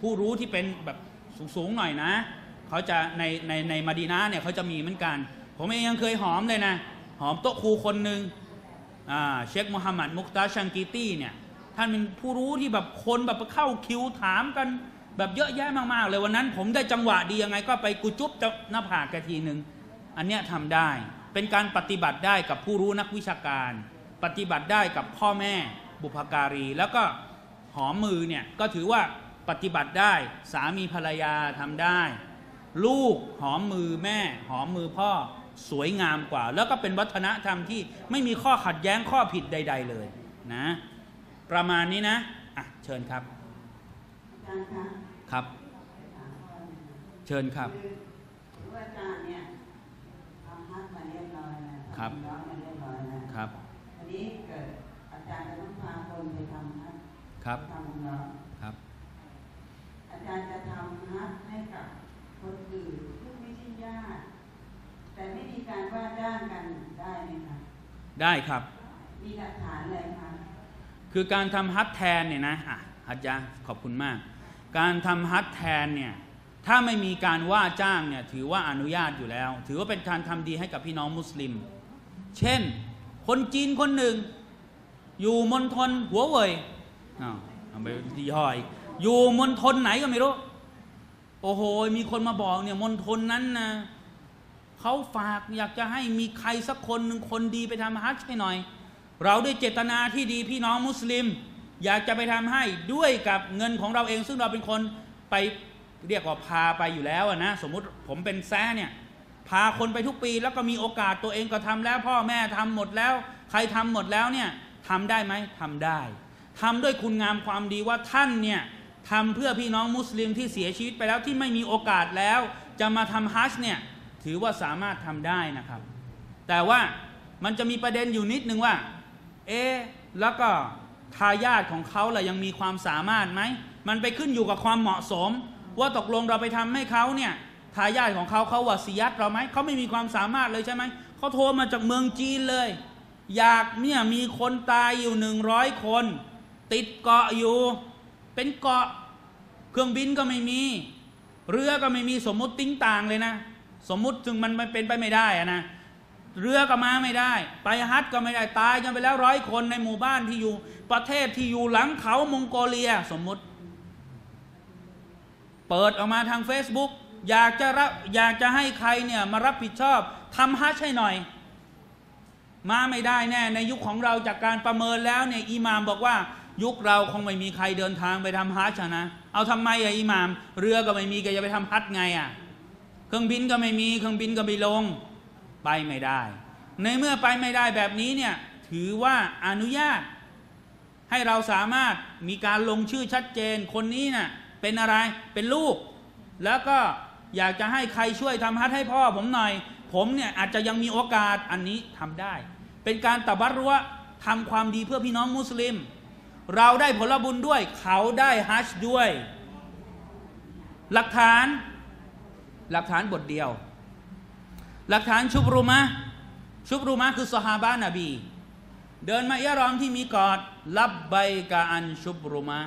ผู้รู้ที่เป็นแบบสูงๆหน่อยนะเขาจะในในในมะดีนะห์เนี่ยเขาจะมีเหมือนกันผมเองยังเคยหอมเลยนะหอมโต๊ะครูคนหนึ่งอ่าเชคมูฮัมหมัดมุกตาชังกีตี้เนี่ยท่านเป็นผู้รู้ที่แบบคนแบบเข้าคิวถามกันแบบเยอะแยะมากๆเลยวันนั้นผมได้จังหวะดียังไงก็ไปกุจุบหน้าผากกันทีหนึ่งอันเนี้ยทำได้เป็นการปฏิบัติได้กับผู้รู้นักวิชาการปฏิบัติได้กับพ่อแม่บุพการีแล้วก็หอมมือเนี่ยก็ถือว่าปฏิบัติได้สามีภรรยาทำได้ลูกหอมมือแม่หอมมือพ่อสวยงามกว่าแล้วก็เป็นวัฒนธรรมที่ไม่มีข้อขัดแย้งข้อผิดใดๆเลยนะประมาณนี้นะอ่ะเชิญครับครับเชิญครับครับครับวันนี้เกิดอาจารย์จะต้องพาคนไปทำฮัจญ์ครับทำเนาะครับอาจารย์จะทำฮัจญ์ให้กับคนอื่นที่ไม่ใช่ญาติแต่ไม่มีการว่าจ้างกันได้ไหมคะได้ครับมีหลักฐานอะไรคะคือการทำฮัจญ์แทนเนี่ยนะอ่ะฮัจญ์ขอบคุณมากการทำฮัจญ์แทนเนี่ยถ้าไม่มีการว่าจ้างเนี่ยถือว่าอนุญาตอยู่แล้วถือว่าเป็นการทำดีให้กับพี่น้องมุสลิมเช่นคนจีนคนหนึ่งอยู่มณฑลหัวเว่ยอ้าวไปยี่ห้ออีกอยู่มณฑลไหนก็ไม่รู้โอ้โหมีคนมาบอกเนี่ยมณฑลนั้นนะเขาฝากอยากจะให้มีใครสักคนหนึ่งคนดีไปทำฮัจญ์ให้หน่อยเราด้วยเจตนาที่ดีพี่น้องมุสลิม อยากจะไปทำให้ด้วยกับเงินของเราเองซึ่งเราเป็นคนไปเรียกว่าพาไปอยู่แล้วนะสมมุติผมเป็นแซ่เนี่ยพาคนไปทุกปีแล้วก็มีโอกาสตัวเองก็ทำแล้วพ่อแม่ทำหมดแล้วใครทำหมดแล้วเนี่ยทำได้ไหมทำได้ทำด้วยคุณงามความดีว่าท่านเนี่ยทำเพื่อพี่น้องมุสลิมที่เสียชีวิตไปแล้วที่ไม่มีโอกาสแล้วจะมาทำฮัจญ์เนี่ยถือว่าสามารถทำได้นะครับแต่ว่ามันจะมีประเด็นอยู่นิดนึงว่าเอ๊ะแล้วก็ทายาทของเขาล่ะยังมีความสามารถไหมมันไปขึ้นอยู่กับความเหมาะสมว่าตกลงเราไปทำให้เขาเนี่ยทายาทของเขาเขาวะซียัตเราไหมเขาไม่มีความสามารถเลยใช่ไหมเขาโทรมาจากเมืองจีนเลยอยากเนี่ยมีคนตายอยู่หนึ่งร้อยคนติดเกาะอยู่เป็นเกาะเครื่องบินก็ไม่มีเรือก็ไม่มีสมมุติติ้งต่างเลยนะสมมุติจึงมันเป็นไปไม่ได้อะนะเรือก็มาไม่ได้ไปฮัจญ์ก็ไม่ได้ตายกันไปแล้วร้อยคนในหมู่บ้านที่อยู่ประเทศที่อยู่หลังเขามองโกเลียสมมุติเปิดออกมาทาง เฟซบุ๊ก อยากจะรับอยากจะให้ใครเนี่ยมารับผิดชอบทำฮัจญ์ให้หน่อยมาไม่ได้แน่ในยุคของเราจากการประเมินแล้วเนี่ยอิหม่ามบอกว่ายุคเราคงไม่มีใครเดินทางไปทำฮัจญ์นะเอาทำไมอะอิหม่ามเรือก็ไม่มีแกจะไปทำฮัจญ์ไงอะเครื่องบินก็ไม่มีเครื่องบินก็ไม่ลงไปไม่ได้ในเมื่อไปไม่ได้แบบนี้เนี่ยถือว่าอนุญาตให้เราสามารถมีการลงชื่อชัดเจนคนนี้น่ะเป็นอะไรเป็นลูกแล้วก็อยากจะให้ใครช่วยทำฮัจญ์ให้พ่อผมหน่อยผมเนี่ยอาจจะยังมีโอกาสอันนี้ทำได้เป็นการตะบัดรั้วทำความดีเพื่อพี่น้องมุสลิมเราได้ผลบุญด้วยเขาได้ฮัจญ์ด้วยหลักฐานหลักฐานบทเดียวหลักฐานชุบรุมะชุบรุมะคือซอฮาบะนบีเดินมาอิหรอมที่มีกอดลับใบกะอันชุบรุมะ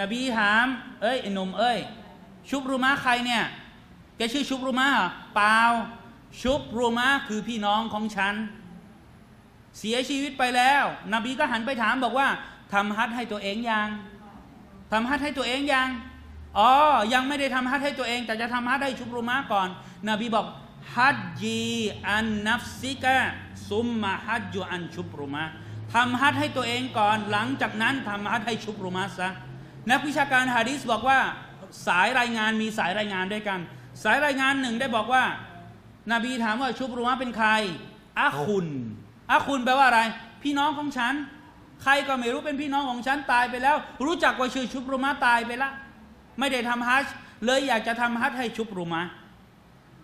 นบีถามเอ้ยหนุ่มเอ้ยชุบรุมะใครเนี่ยแกชื่อชุบรุมะเหรอเปล่าชุบรุมะคือพี่น้องของฉันเสียชีวิตไปแล้วนบีก็หันไปถามบอกว่าทำฮัจญ์ให้ตัวเองยังทำฮัจญ์ให้ตัวเองยังอ๋อยังไม่ได้ทำฮัจญ์ให้ตัวเองแต่จะทำฮัจญ์ให้ชุบรุมะก่อนนบีบอกฮัจญีอันนัฟซิกะซุมมาฮัจญุอันชุบรุมะทำฮัจญ์ให้ตัวเองก่อนหลังจากนั้นทำฮัจญ์ให้ชุบรุมะซะนักวิชาการหะดีษบอกว่าสายรายงานมีสายรายงานด้วยกันสายรายงานหนึ่งได้บอกว่านบีถามว่าชุบรุมะเป็นใครอะคุนอะคุนแปลว่าอะไรพี่น้องของฉันใครก็ไม่รู้เป็นพี่น้องของฉันตายไปแล้วรู้จักว่าชื่อชุบรุมะตายไปละไม่ได้ทำฮัจญ์เลยอยากจะทำฮัจญ์ให้ชุบรุมะ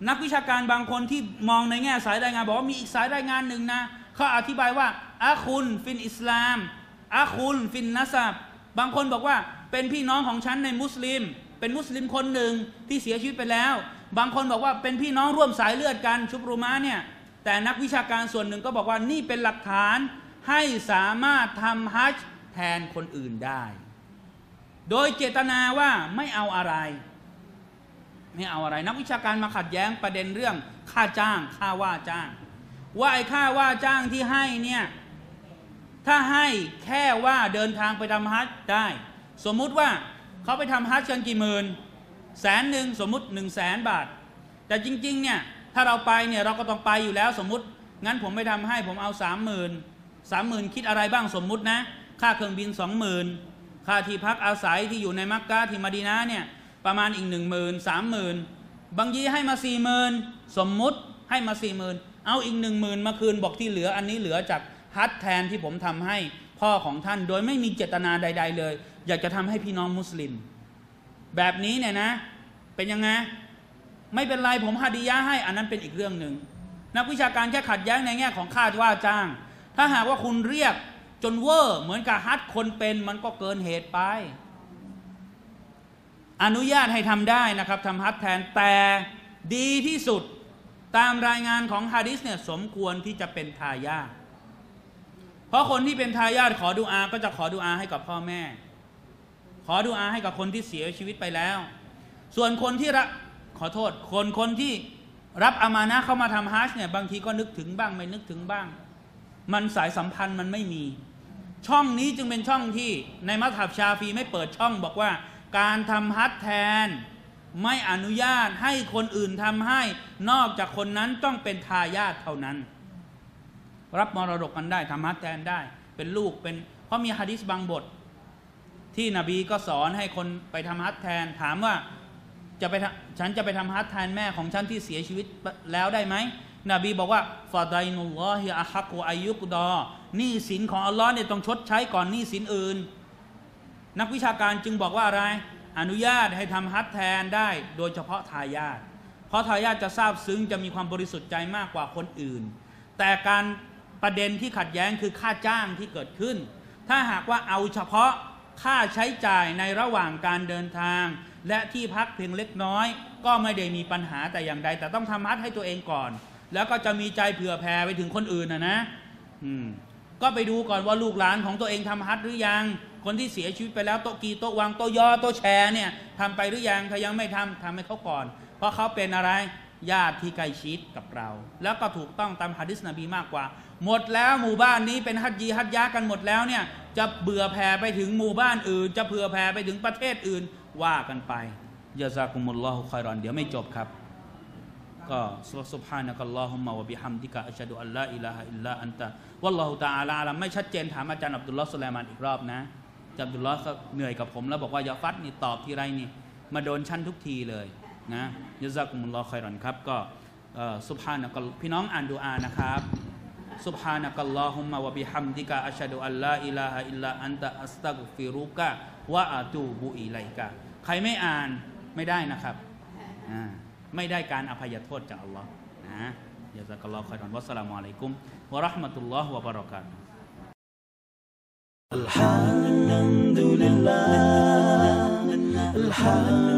นักวิชาการบางคนที่มองในแง่สายรายงานบอกว่ามีอีกสายรายงานหนึ่งนะเขาอธิบายว่าอะคุนฟินอิสลามอะคุนฟินนัสบ์บางคนบอกว่าเป็นพี่น้องของฉันในมุสลิมเป็นมุสลิมคนหนึ่งที่เสียชีวิตไปแล้วบางคนบอกว่าเป็นพี่น้องร่วมสายเลือดกันชุบรุมะเนี่ยแต่นักวิชาการส่วนหนึ่งก็บอกว่านี่เป็นหลักฐานให้สามารถทำฮัจญ์แทนคนอื่นได้โดยเจตนาว่าไม่เอาอะไรไม่เอาอะไรนักวิชาการมาขัดแย้งประเด็นเรื่องค่าจ้างค่าว่าจ้างว่าไอ้ค่าว่าจ้างที่ให้เนี่ยถ้าให้แค่ว่าเดินทางไปทำฮัจญ์ได้สมมุติว่าเขาไปทำฮัจญ์กันกี่หมื่นแสนหนึ่งสมมุติหนึ่งแสนบาทแต่จริงๆเนี่ยถ้าเราไปเนี่ยเราก็ต้องไปอยู่แล้วสมมุติงั้นผมไปทำให้ผมเอาสามหมื่นสามหมื่นคิดอะไรบ้างสมมุตินะค่าเครื่องบินสองหมื่นค่าที่พักอาศัยที่อยู่ในมักกะที่มะดีนะห์เนี่ยประมาณอีกหนึ่งหมื่นสามหมื่นบางทีให้มาสี่หมื่นสมมุติให้มาสี่หมื่นเอาอีกหนึ่งหมื่นมาคืนบอกที่เหลืออันนี้เหลือจากฮัจญ์แทนที่ผมทำให้พ่อของท่านโดยไม่มีเจตนาใดๆเลยอยากจะทำให้พี่น้องมุสลิมแบบนี้เนี่ยนะเป็นยังไงไม่เป็นไรผมฮะดียะห์ให้อันนั้นเป็นอีกเรื่องหนึ่งนักวิชาการแค่ขัดแย้งในแง่ของค่าว่าจ้างถ้าหากว่าคุณเรียกจนเวอร์เหมือนกับฮัจญ์คนเป็นมันก็เกินเหตุไปอนุญาตให้ทำได้นะครับทำฮัจญ์แทนแต่ดีที่สุดตามรายงานของหะดีษเนี่ยสมควรที่จะเป็นทายาทเพราะคนที่เป็นทายาทขอดุอาก็จะขอดุอาให้กับพ่อแม่ขอดุอาให้กับคนที่เสียชีวิตไปแล้วส่วนคนที่รับขอโทษคนคนที่รับอามานะเข้ามาทำฮัจญ์เนี่ยบางทีก็นึกถึงบ้างไม่นึกถึงบ้างมันสายสัมพันธ์มันไม่มีช่องนี้จึงเป็นช่องที่ในมัธยับชาฟีไม่เปิดช่องบอกว่าการทำฮัจญ์แทนไม่อนุญาตให้คนอื่นทำให้นอกจากคนนั้นต้องเป็นทายาทเท่านั้นรับมรดกกันได้ทำฮัจญ์แทนได้เป็นลูกเป็นเพราะมีหะดีษบางบท ที่นบีก็สอนให้คนไปทำฮัจญ์แทนถามว่าจะไปฉันจะไปทำฮัจญ์แทนแม่ของฉันที่เสียชีวิตแล้วได้ไหมนบีบอกว่าฟาไดนุลลอฮิอะฮักอัยยุกดอหนี้สินของอัลลอฮ์เนี่ยต้องชดใช้ก่อนหนี้สินอื่นนักวิชาการจึงบอกว่าอะไรอนุญาตให้ทำฮัจญ์แทนได้โดยเฉพาะทายาทเพราะทายาทจะซาบซึ้งจะมีความบริสุทธิ์ใจมากกว่าคนอื่นแต่การประเด็นที่ขัดแย้งคือค่าจ้างที่เกิดขึ้นถ้าหากว่าเอาเฉพาะค่าใช้จ่ายในระหว่างการเดินทางและที่พักเพียงเล็กน้อยก็ไม่ได้มีปัญหาแต่อย่างใดแต่ต้องทำฮัจญ์ให้ตัวเองก่อนแล้วก็จะมีใจเผื่อแผ่ไปถึงคนอื่นนะนะอืมก็ไปดูก่อนว่าลูกหลานของตัวเองทำฮัจญ์หรือยังคนที่เสียชีวิตไปแล้วโต๊ะกีโต๊ะวางโต๊ะย่อโต๊ะแชร์เนี่ยทำไปหรือยังถ้ายังไม่ทำทำให้เขาก่อนเพราะเขาเป็นอะไรญาติที่ใกล้ชิดกับเราแล้วก็ถูกต้องตามหะดีษนบีมากกว่าหมดแล้วหมู่บ้านนี้เป็นฮัจญีฮัจยะกันหมดแล้วเนี่ยจะเบื่อแผ่ไปถึงหมู่บ้านอื่นจะเผื่อแผ่ไปถึงประเทศอื่นว่ากันไปยะซากุมุลลอฮุค็อยรอนเดี๋ยวไม่จบครับก็ซุบฮานะกัลลอฮุมมะวะบิฮัมดิกะอัชฮะดุอัลลาอิลาฮะอิลลัลอันตะวัลลอฮุตะอาลาอะลัมไม่ชัดเจนถามอาจารย์อับดุลลอฮ์สุไลมานอีกรอบนะอาจารย์อับดุลลอฮ์ก็เหนื่อยกับผมแล้วบอกว่ายาฟัดนี่ตอบทีไรนี่มาโดนชั้นทุกทีเลยนะยะซากุมุลลอฮุค็อยรอนครับก็เอ่อซุบฮานะกัลพี่น้องอ่านดุอานะครับซุบฮานะกัลลอฮุมมะวะบิฮัมดิกะอัชฮะดุอัลลาอิลาฮะอิลลัลอันตะอัสตัฆฟิรุกะวะอะตูบุอิลัยกะใครไม่อ่านไม่ได้นะครับอ่าไม่ได้การอภัยโทษจากอัลลอฮ์นะยะซากัลลอฮุค็อยรอนวัสสลามุอะลัยกุมวะเราะห์มะตุลลอฮ์วะบะเราะกาตุฮ์อัลฮัมดุลิลลาฮฺ